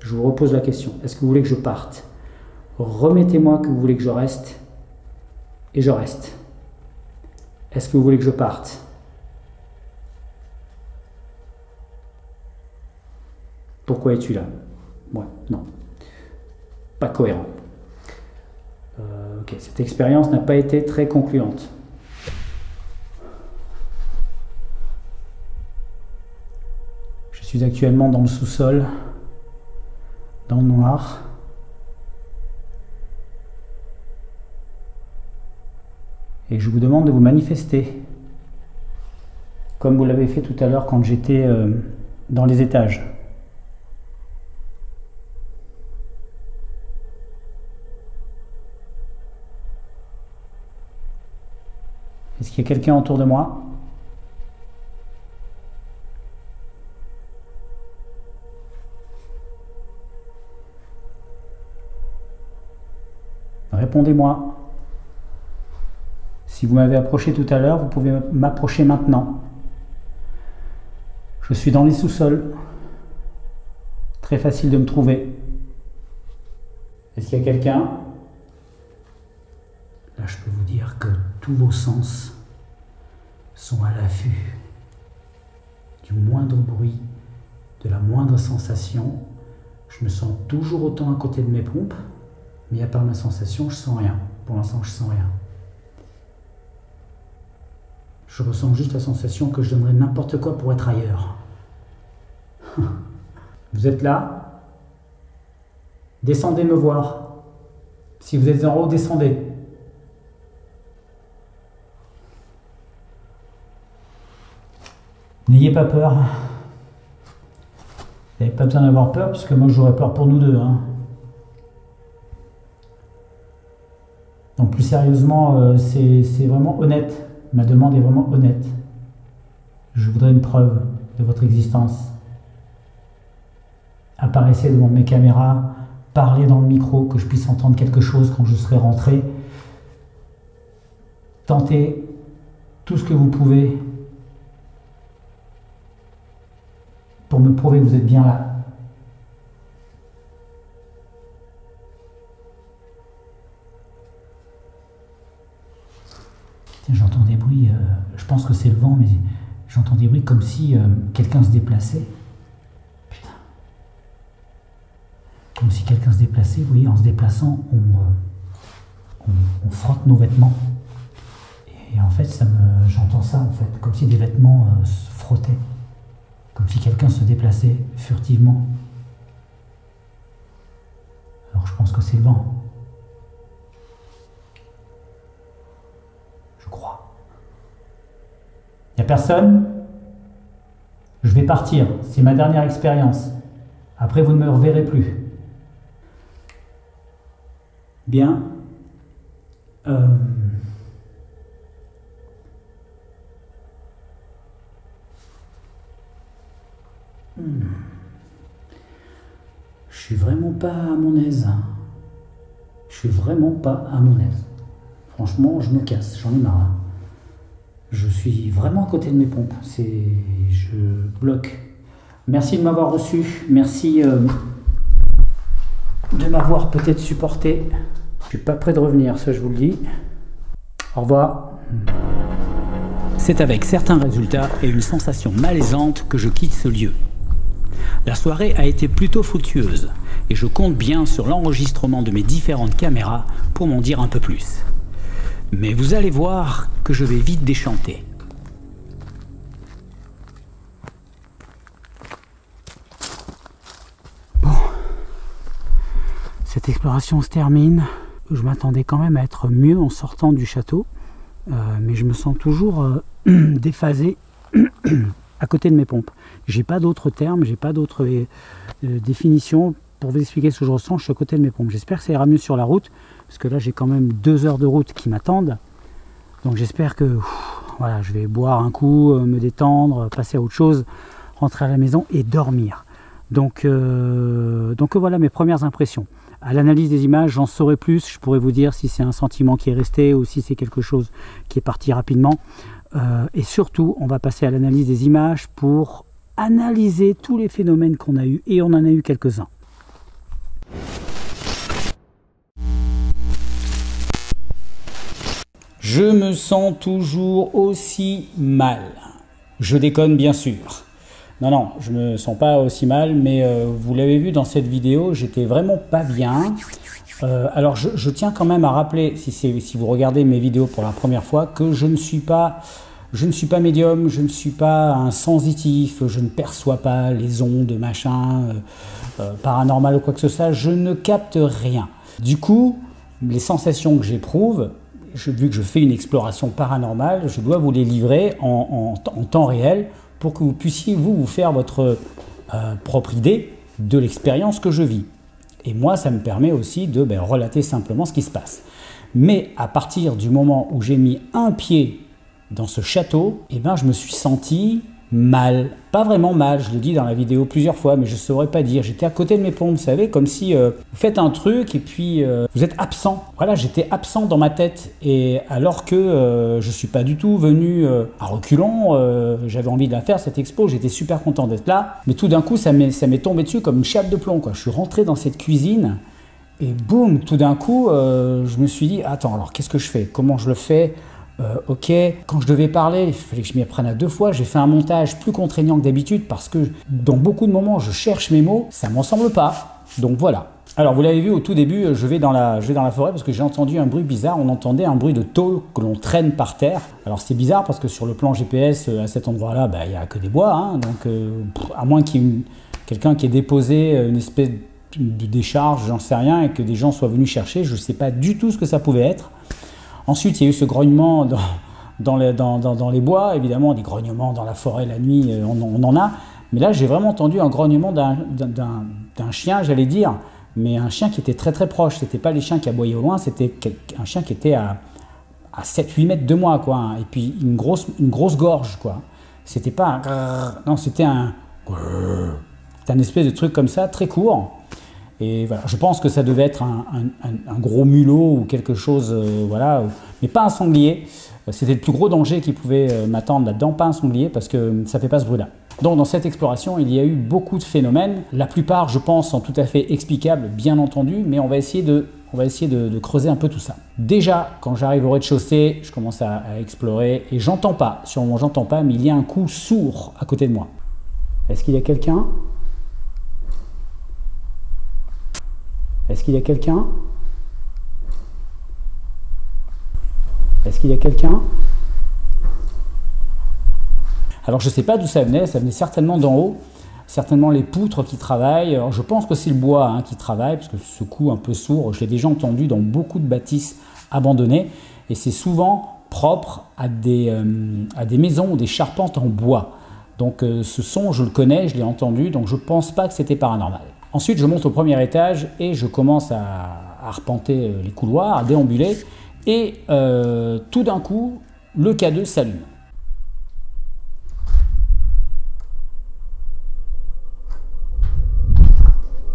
Je vous repose la question. Est-ce que vous voulez que je parte? Remettez-moi que vous voulez que je reste. Et je reste. Est-ce que vous voulez que je parte? Pourquoi es-tu là? Ouais, non. Pas cohérent. Ok, cette expérience n'a pas été très concluante. Je suis actuellement dans le sous-sol, dans le noir. Et je vous demande de vous manifester, comme vous l'avez fait tout à l'heure quand j'étais dans les étages. Est-ce qu'il y a quelqu'un autour de moi? Répondez-moi. Si vous m'avez approché tout à l'heure, vous pouvez m'approcher maintenant. Je suis dans les sous-sols. Très facile de me trouver. Est-ce qu'il y a quelqu'un? Là, je peux vous dire que tous vos sens sont à l'affût du moindre bruit, de la moindre sensation. Je me sens toujours autant à côté de mes pompes, mais à part ma sensation, je sens rien. Pour l'instant, je sens rien. Je ressens juste la sensation que je donnerais n'importe quoi pour être ailleurs. Vous êtes là? Descendez me voir. Si vous êtes en haut, descendez. N'ayez pas peur. Vous n'avez pas besoin d'avoir peur, puisque moi j'aurais peur pour nous deux. Hein. Donc plus sérieusement, c'est vraiment honnête. Ma demande est vraiment honnête. Je voudrais une preuve de votre existence. Apparaissez devant mes caméras, parlez dans le micro, que je puisse entendre quelque chose quand je serai rentré. Tentez tout ce que vous pouvez pour me prouver que vous êtes bien là. J'entends des bruits, je pense que c'est le vent, mais j'entends des bruits comme si quelqu'un se déplaçait. Putain. Comme si quelqu'un se déplaçait, vous voyez, en se déplaçant, on frotte nos vêtements. Et en fait, j'entends ça, en fait, comme si des vêtements se frottaient. comme si quelqu'un se déplaçait furtivement. Alors je pense que c'est le vent. Je crois. Il n'y a personne. Je vais partir. C'est ma dernière expérience. Après, vous ne me reverrez plus. Bien. Je suis vraiment pas à mon aise. Je suis vraiment pas à mon aise. Franchement, je me casse, j'en ai marre. Je suis vraiment à côté de mes pompes. Je bloque. Merci de m'avoir reçu. Merci de m'avoir peut-être supporté. Je suis pas prêt de revenir, ça je vous le dis. Au revoir. C'est avec certains résultats et une sensation malaisante que je quitte ce lieu. La soirée a été plutôt fructueuse et je compte bien sur l'enregistrement de mes différentes caméras pour m'en dire un peu plus. Mais vous allez voir que je vais vite déchanter. Bon, cette exploration se termine. Je m'attendais quand même à être mieux en sortant du château, mais je me sens toujours déphasé. À côté de mes pompes. J'ai pas d'autres termes, j'ai pas d'autres définitions pour vous expliquer ce que je ressens. Je suis à côté de mes pompes. J'espère que ça ira mieux sur la route, parce que là j'ai quand même 2 heures de route qui m'attendent. Donc j'espère que voilà, je vais boire un coup, me détendre, passer à autre chose, rentrer à la maison et dormir. Donc voilà mes premières impressions. À l'analyse des images, j'en saurai plus. Je pourrais vous dire si c'est un sentiment qui est resté ou si c'est quelque chose qui est parti rapidement. Et surtout, on va passer à l'analyse des images pour analyser tous les phénomènes qu'on a eus, et on en a eu quelques-uns. Je me sens toujours aussi mal. Je déconne bien sûr. Non, non, je me sens pas aussi mal, mais vous l'avez vu dans cette vidéo, j'étais vraiment pas bien. Alors je tiens quand même à rappeler, si vous regardez mes vidéos pour la première fois, que je ne suis pas médium, je ne suis pas un sensitif, je ne perçois pas les ondes, machin, paranormal ou quoi que ce soit, je ne capte rien. Du coup, les sensations que j'éprouve, vu que je fais une exploration paranormale, je dois vous les livrer en temps réel pour que vous puissiez vous faire votre propre idée de l'expérience que je vis. Et moi, ça me permet aussi de relater simplement ce qui se passe. Mais à partir du moment où j'ai mis un pied dans ce château, je me suis senti mal. Pas vraiment mal, je le dis dans la vidéo plusieurs fois, mais je ne saurais pas dire. J'étais à côté de mes pompes, vous savez, comme si vous faites un truc et puis vous êtes absent. Voilà, j'étais absent dans ma tête. Et alors que je ne suis pas du tout venu à reculons, j'avais envie de la faire cette expo, j'étais super content d'être là. Mais tout d'un coup, ça m'est tombé dessus comme une chape de plomb, quoi. Je suis rentré dans cette cuisine et boum, tout d'un coup, je me suis dit, attends, alors qu'est-ce que je fais? Comment je le fais? Ok, quand je devais parler, il fallait que je m'y apprenne à 2 fois. J'ai fait un montage plus contraignant que d'habitude parce que dans beaucoup de moments, je cherche mes mots, ça ne m'en semble pas. Donc voilà. Alors vous l'avez vu au tout début, je vais dans la forêt parce que j'ai entendu un bruit bizarre. On entendait un bruit de tôle que l'on traîne par terre. Alors c'est bizarre parce que sur le plan GPS, à cet endroit-là, il n'y a que des bois. Hein, donc à moins qu'il y ait quelqu'un qui ait déposé une espèce de décharge, j'en sais rien, et que des gens soient venus chercher, je ne sais pas du tout ce que ça pouvait être. Ensuite, il y a eu ce grognement dans les bois, évidemment, des grognements dans la forêt la nuit, on en a. Mais là, j'ai vraiment entendu un grognement d'un chien, j'allais dire, mais un chien qui était très très proche. C'était pas les chiens qui aboyaient au loin, c'était un chien qui était à 7-8 mètres de moi, quoi. Et puis une grosse gorge, quoi. C'était pas un... Non, c'était un espèce de truc comme ça, très court. Et voilà, je pense que ça devait être un gros mulot ou quelque chose, voilà, mais pas un sanglier. C'était le plus gros danger qui pouvait m'attendre là-dedans, pas un sanglier, parce que ça ne fait pas ce bruit-là. Donc dans cette exploration, il y a eu beaucoup de phénomènes. La plupart, je pense, sont tout à fait explicables, bien entendu, mais on va essayer de creuser un peu tout ça. Déjà, quand j'arrive au rez-de-chaussée, je commence à explorer et j'entends pas. Sûrement, j'entends pas, mais il y a un coup sourd à côté de moi. Est-ce qu'il y a quelqu'un ? Est-ce qu'il y a quelqu'un? Est-ce qu'il y a quelqu'un? Alors je ne sais pas d'où ça venait certainement d'en haut, certainement les poutres qui travaillent. Alors, je pense que c'est le bois hein, qui travaille, parce que ce coup un peu sourd, je l'ai déjà entendu dans beaucoup de bâtisses abandonnées, et c'est souvent propre à des maisons ou des charpentes en bois. Donc ce son, je le connais, je l'ai entendu, donc je ne pense pas que c'était paranormal. Ensuite, je monte au premier étage et je commence à arpenter les couloirs, à déambuler, et tout d'un coup, le K2 s'allume.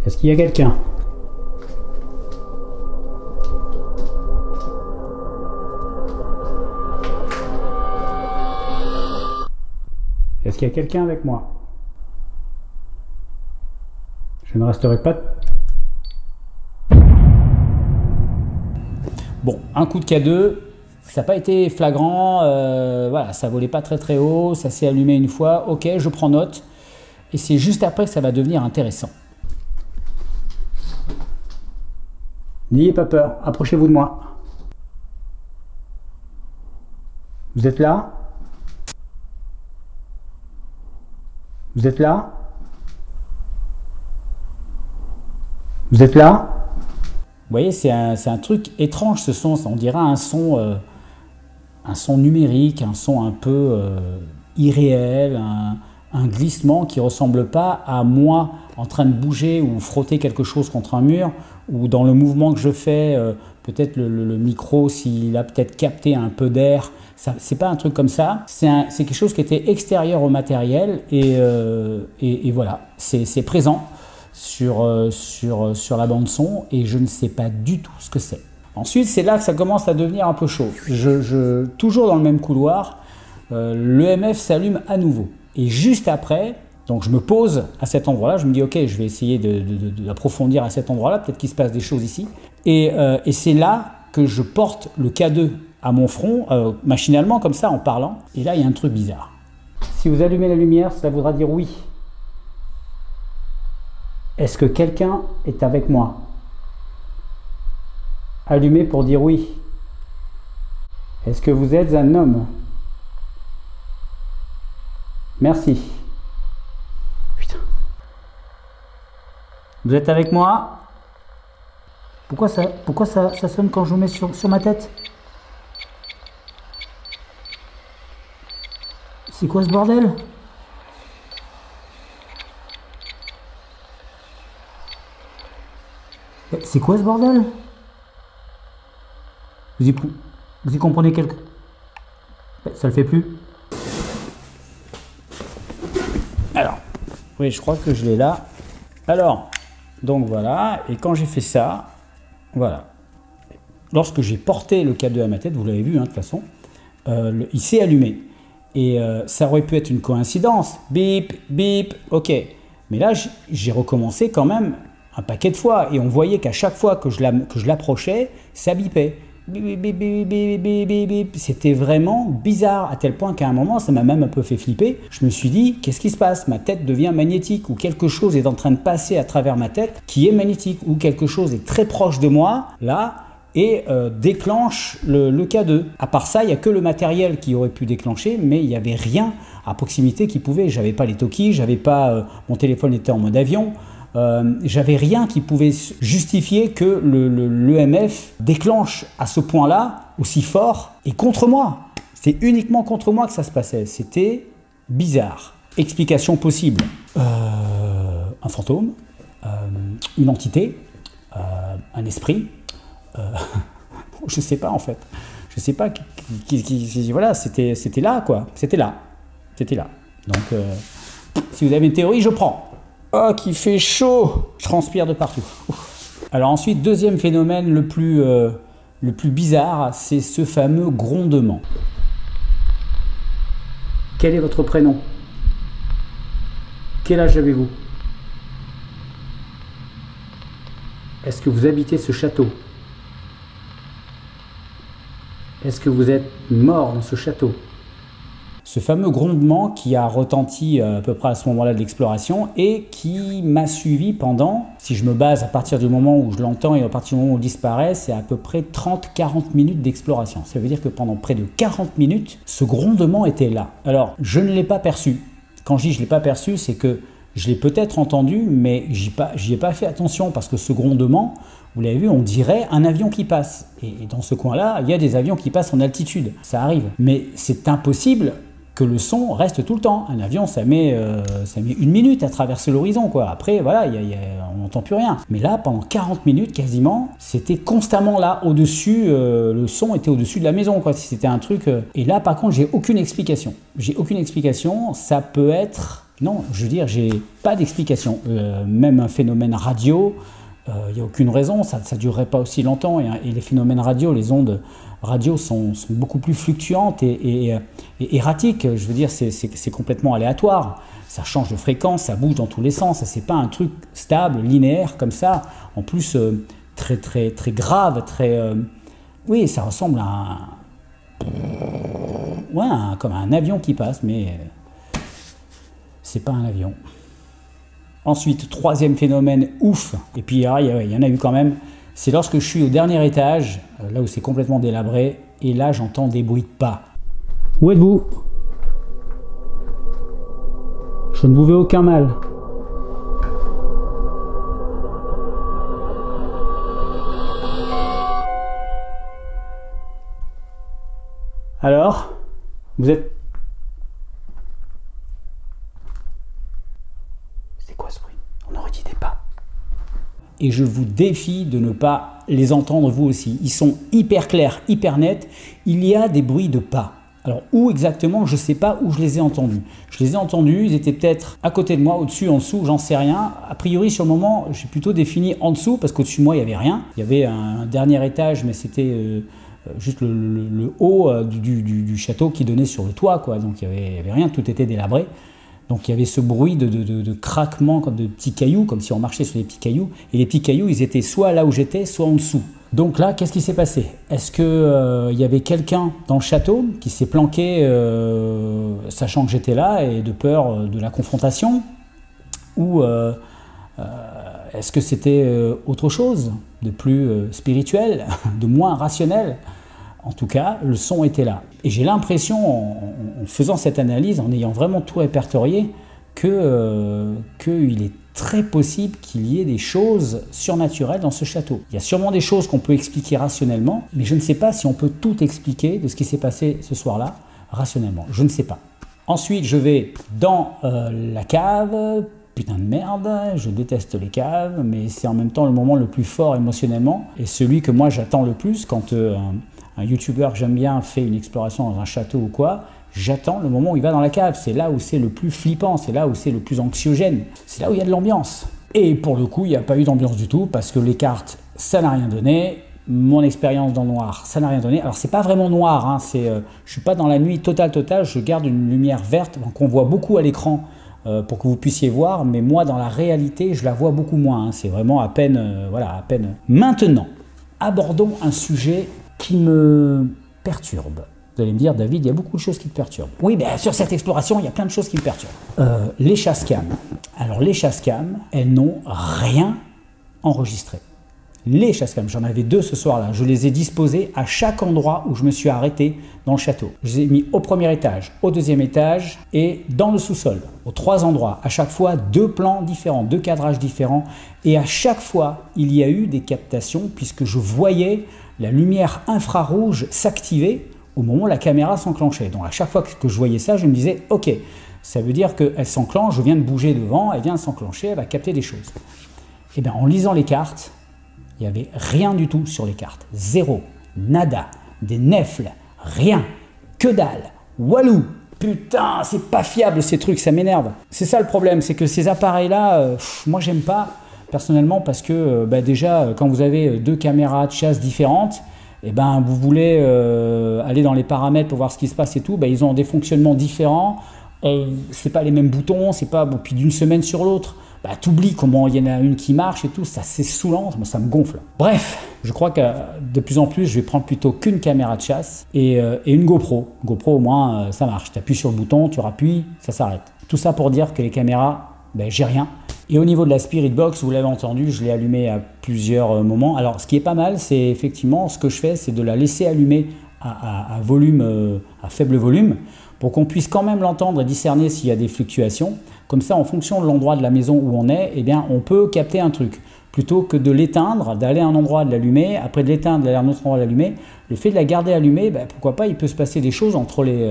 Est-ce qu'il y a quelqu'un ? Est-ce qu'il y a quelqu'un avec moi? Je ne resterai pas... Bon, un coup de K2, ça n'a pas été flagrant, voilà, ça volait pas très haut, ça s'est allumé une fois, ok, je prends note, et c'est juste après que ça va devenir intéressant. N'ayez pas peur, approchez-vous de moi. Vous êtes là ? Vous êtes là? Vous êtes là? Vous voyez, c'est un truc étrange ce son. On dirait un son numérique, un son un peu irréel, un glissement qui ne ressemble pas à moi en train de bouger ou frotter quelque chose contre un mur, ou dans le mouvement que je fais, peut-être le micro, s'il a peut-être capté un peu d'air. C'est pas un truc comme ça, c'est quelque chose qui était extérieur au matériel et voilà, c'est présent sur la bande son et je ne sais pas du tout ce que c'est. Ensuite, c'est là que ça commence à devenir un peu chaud. Toujours dans le même couloir, l'EMF s'allume à nouveau et juste après, donc je me pose à cet endroit-là, je me dis ok, je vais essayer d'approfondir à cet endroit-là, peut-être qu'il se passe des choses ici et c'est là que je porte le K2 à mon front, machinalement, comme ça, en parlant. Et là, il y a un truc bizarre. Si vous allumez la lumière, ça voudra dire oui. Est-ce que quelqu'un est avec moi? Allumez pour dire oui. Est-ce que vous êtes un homme? Merci. Putain. Vous êtes avec moi? Pourquoi ça sonne quand je vous mets sur ma tête? C'est quoi ce bordel? C'est quoi ce bordel? Vous y comprenez quelque... Ça le fait plus. Alors, oui, je crois que je l'ai là. Alors, donc voilà, et quand j'ai fait ça, voilà. Lorsque j'ai porté le K2 à ma tête, vous l'avez vu, hein, de toute façon, il s'est allumé. Et ça aurait pu être une coïncidence, bip, bip, ok. Mais là, j'ai recommencé quand même un paquet de fois et on voyait qu'à chaque fois que je l'approchais, ça bipait. Bip, bip, bip, bip, bip, bip, bip. C'était vraiment bizarre à tel point qu'à un moment, ça m'a même un peu fait flipper. Je me suis dit, qu'est-ce qui se passe? Ma tête devient magnétique ou quelque chose est en train de passer à travers ma tête qui est magnétique ou quelque chose est très proche de moi, là, et déclenche le K2. À part ça, il n'y a que le matériel qui aurait pu déclencher, mais il n'y avait rien à proximité qui pouvait. J'avais pas les talkies, j'avais pas mon téléphone était en mode avion, j'avais rien qui pouvait justifier que l'EMF déclenche à ce point-là, aussi fort, et contre moi. C'est uniquement contre moi que ça se passait. C'était bizarre. Explication possible. Un fantôme, une entité, un esprit. Je sais pas en fait, je sais pas voilà, c'était là quoi, c'était là donc si vous avez une théorie je prends. Oh qui fait chaud, je transpire de partout. Ouf. Alors ensuite, deuxième phénomène le plus bizarre, c'est ce fameux grondement. Quel est votre prénom? Quel âge avez-vous? Est-ce que vous habitez ce château? Est-ce que vous êtes mort dans ce château? ce fameux grondement qui a retenti à peu près à ce moment-là de l'exploration et qui m'a suivi pendant, si je me base à partir du moment où je l'entends et à partir du moment où il disparaît, c'est à peu près 30-40 minutes d'exploration. Ça veut dire que pendant près de 40 minutes, ce grondement était là. Alors, je ne l'ai pas perçu. Quand je dis je ne l'ai pas perçu, c'est que je l'ai peut-être entendu, mais j'y ai pas fait attention parce que ce grondement, vous l'avez vu, on dirait un avion qui passe. Et dans ce coin-là, il y a des avions qui passent en altitude. Ça arrive. Mais c'est impossible que le son reste tout le temps. Un avion, ça met 1 minute à traverser l'horizon, quoi. Après, voilà, on n'entend plus rien. Mais là, pendant 40 minutes quasiment, c'était constamment là, au-dessus. Le son était au-dessus de la maison, quoi. C'était un truc. Et là, par contre, j'ai aucune explication. J'ai aucune explication. Ça peut être. Non, je veux dire, j'ai pas d'explication. Même un phénomène radio, il n'y a aucune raison, ça ne durerait pas aussi longtemps. Et les phénomènes radio, les ondes radio sont beaucoup plus fluctuantes et erratiques. Je veux dire, c'est complètement aléatoire. Ça change de fréquence, ça bouge dans tous les sens. Ce n'est pas un truc stable, linéaire, comme ça. En plus, très, très, très grave, très... oui, ça ressemble à comme un avion qui passe, mais... c'est pas un avion. Ensuite, troisième phénomène, ouf, et puis il y en a eu quand même, c'est lorsque je suis au dernier étage, là où c'est complètement délabré, et là j'entends des bruits de pas. Où êtes-vous? Je ne vous veux aucun mal. Alors, vous êtes... Et je vous défie de ne pas les entendre vous aussi. Ils sont hyper clairs, hyper nets. Il y a des bruits de pas. Alors où exactement, je ne sais pas où je les ai entendus. Je les ai entendus, ils étaient peut-être à côté de moi, au-dessus, en dessous, j'en sais rien. A priori, sur le moment, j'ai plutôt défini en dessous parce qu'au-dessus de moi, il n'y avait rien. Il y avait un dernier étage, mais c'était juste le haut du château qui donnait sur le toit, quoi. Donc il n'y avait rien, tout était délabré. Donc il y avait ce bruit de craquement de petits cailloux, comme si on marchait sur des petits cailloux. Et les petits cailloux, ils étaient soit là où j'étais, soit en dessous. Donc là, qu'est-ce qui s'est passé? Est-ce qu'il y avait quelqu'un dans le château qui s'est planqué, sachant que j'étais là, et de peur de la confrontation? Ou est-ce que c'était autre chose, de plus spirituel, de moins rationnel? En tout cas, le son était là. Et j'ai l'impression, en faisant cette analyse, en ayant vraiment tout répertorié, qu'il est très possible qu'il y ait des choses surnaturelles dans ce château. Il y a sûrement des choses qu'on peut expliquer rationnellement, mais je ne sais pas si on peut tout expliquer de ce qui s'est passé ce soir-là rationnellement. Je ne sais pas. Ensuite, je vais dans la cave. Putain de merde, je déteste les caves, mais c'est en même temps le moment le plus fort émotionnellement et celui que moi j'attends le plus quand... un youtubeur que j'aime bien fait une exploration dans un château ou quoi, j'attends le moment où il va dans la cave. C'est là où c'est le plus flippant, c'est là où c'est le plus anxiogène, c'est là où il y a de l'ambiance. Et pour le coup, il n'y a pas eu d'ambiance du tout parce que les cartes, ça n'a rien donné. Mon expérience dans le noir, ça n'a rien donné. Alors, c'est pas vraiment noir, hein, je ne suis pas dans la nuit totale, je garde une lumière verte qu'on voit beaucoup à l'écran pour que vous puissiez voir, mais moi, dans la réalité, je la vois beaucoup moins. Hein, c'est vraiment à peine, voilà, à peine. Maintenant, abordons un sujet qui me perturbe. Vous allez me dire, David, il y a beaucoup de choses qui te perturbent. Oui, bien sur cette exploration, il y a plein de choses qui me perturbent. Les chasse-cams. Alors, les chasse-cams, elles n'ont rien enregistré. Les chasse-cams, j'en avais 2 ce soir-là. Je les ai disposés à chaque endroit où je me suis arrêté dans le château. Je les ai mis au premier étage, au deuxième étage et dans le sous-sol. Aux 3 endroits, à chaque fois 2 plans différents, 2 cadrages différents. Et à chaque fois, il y a eu des captations puisque je voyais la lumière infrarouge s'activait au moment où la caméra s'enclenchait. Donc à chaque fois que je voyais ça, je me disais « Ok, ça veut dire qu'elle s'enclenche, je viens de bouger devant, elle vient de s'enclencher, elle va capter des choses. » Et bien en lisant les cartes, il n'y avait rien du tout sur les cartes. 0, nada, des nefles, rien, que dalle, walou. Putain, c'est pas fiable ces trucs, ça m'énerve. C'est ça le problème, c'est que ces appareils-là, moi j'aime pas. Personnellement, parce que bah déjà, quand vous avez 2 caméras de chasse différentes, et ben vous voulez aller dans les paramètres pour voir ce qui se passe et tout, bah ils ont des fonctionnements différents. c'est pas les mêmes boutons, c'est pas bon, puis d'une semaine sur l'autre, bah, t'oublies comment il y en a une qui marche et tout, ça c'est saoulant, moi ça me gonfle. Bref, je crois que de plus en plus, je vais prendre plutôt qu'une caméra de chasse et une GoPro. GoPro au moins, ça marche, t'appuies sur le bouton, tu rappuies, ça s'arrête. Tout ça pour dire que les caméras, ben, j'ai rien. Et au niveau de la Spirit Box, vous l'avez entendu, je l'ai allumée à plusieurs moments. Alors ce qui est pas mal, c'est effectivement ce que je fais, c'est de la laisser allumer à faible volume pour qu'on puisse quand même l'entendre et discerner s'il y a des fluctuations. Comme ça, en fonction de l'endroit de la maison où on est, eh bien, on peut capter un truc. Plutôt que de l'éteindre, d'aller à un endroit de l'allumer, après de l'éteindre, d'aller à un autre endroit de l'allumer, le fait de la garder allumée, ben, pourquoi pas, il peut se passer des choses entre les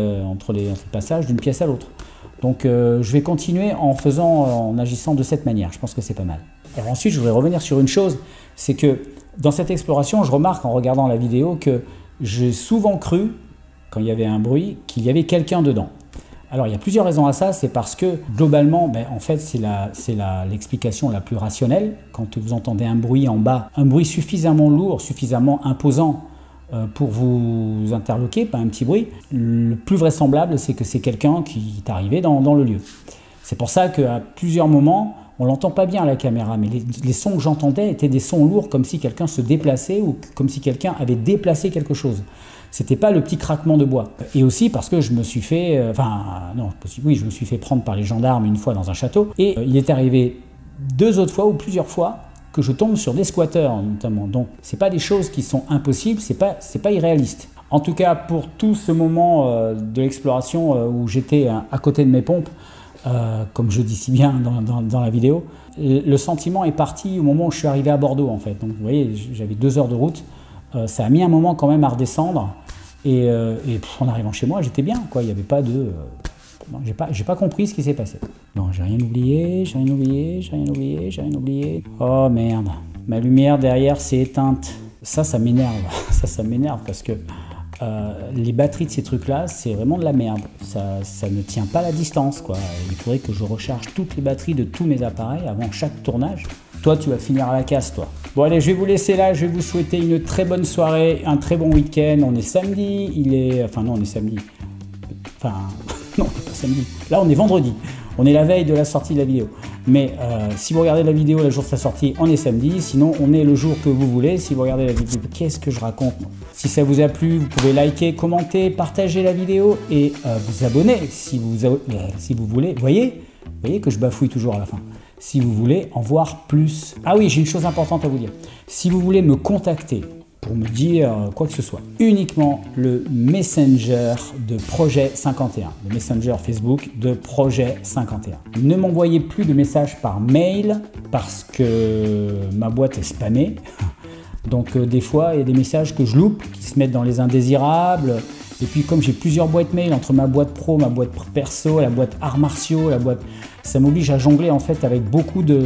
passages d'une pièce à l'autre. Donc je vais continuer en agissant de cette manière, je pense que c'est pas mal. Alors ensuite, je voudrais revenir sur une chose, c'est que dans cette exploration, je remarque en regardant la vidéo que j'ai souvent cru, quand il y avait un bruit, qu'il y avait quelqu'un dedans. Alors il y a plusieurs raisons à ça, c'est parce que globalement, ben, en fait, c'est l'explication la plus rationnelle. Quand vous entendez un bruit en bas, un bruit suffisamment lourd, suffisamment imposant, pour vous interloquer, pas un petit bruit, le plus vraisemblable, c'est que c'est quelqu'un qui est arrivé dans le lieu. C'est pour ça qu'à plusieurs moments, on l'entend pas bien à la caméra, mais les sons que j'entendais étaient des sons lourds, comme si quelqu'un se déplaçait ou comme si quelqu'un avait déplacé quelque chose. C'était pas le petit craquement de bois. Et aussi parce que je me suis fait... je me suis fait prendre par les gendarmes une fois dans un château, et il est arrivé deux autres fois ou plusieurs fois que je tombe sur des squatteurs notamment. Donc c'est pas des choses qui sont impossibles, c'est pas irréaliste. En tout cas pour tout ce moment de l'exploration où j'étais à côté de mes pompes, comme je dis si bien dans la vidéo, le sentiment est parti au moment où je suis arrivé à Bordeaux en fait. Donc vous voyez, j'avais 2 heures de route, ça a mis un moment quand même à redescendre et en arrivant chez moi j'étais bien quoi, il n'y avait pas de... J'ai pas compris ce qui s'est passé. Non, j'ai rien oublié, j'ai rien oublié, j'ai rien oublié, j'ai rien oublié. Oh merde, ma lumière derrière s'est éteinte. Ça m'énerve. Ça m'énerve parce que les batteries de ces trucs-là, c'est vraiment de la merde. Ça ne tient pas la distance, quoi. Il faudrait que je recharge toutes les batteries de tous mes appareils avant chaque tournage. Toi, tu vas finir à la casse, toi. Bon, allez, je vais vous laisser là. Je vais vous souhaiter une très bonne soirée, un très bon week-end. On est samedi. On est samedi. Non, pas samedi. Là, on est vendredi. On est la veille de la sortie de la vidéo. Mais si vous regardez la vidéo le jour de sa sortie, on est samedi. Sinon, on est le jour que vous voulez. Si vous regardez la vidéo, qu'est-ce que je raconte? Si ça vous a plu, vous pouvez liker, commenter, partager la vidéo et vous abonner si vous voulez. Voyez que je bafouille toujours à la fin. Si vous voulez en voir plus. Ah oui, j'ai une chose importante à vous dire. Si vous voulez me contacter, pour me dire quoi que ce soit. Uniquement le Messenger de Projet 51, le Messenger Facebook de Projet 51. Ne m'envoyez plus de messages par mail parce que ma boîte est spammée. Donc des fois, il y a des messages que je loupe, qui se mettent dans les indésirables. Et puis comme j'ai plusieurs boîtes mail entre ma boîte pro, ma boîte perso, la boîte arts martiaux, la boîte... Ça m'oblige à jongler en fait avec beaucoup de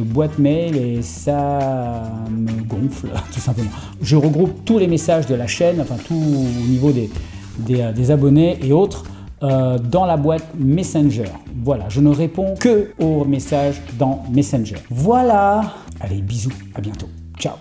boîtes mail et ça me gonfle tout simplement. Je regroupe tous les messages de la chaîne, enfin tout au niveau des abonnés et autres dans la boîte Messenger. Voilà, je ne réponds que aux messages dans Messenger. Voilà, allez bisous, à bientôt, ciao.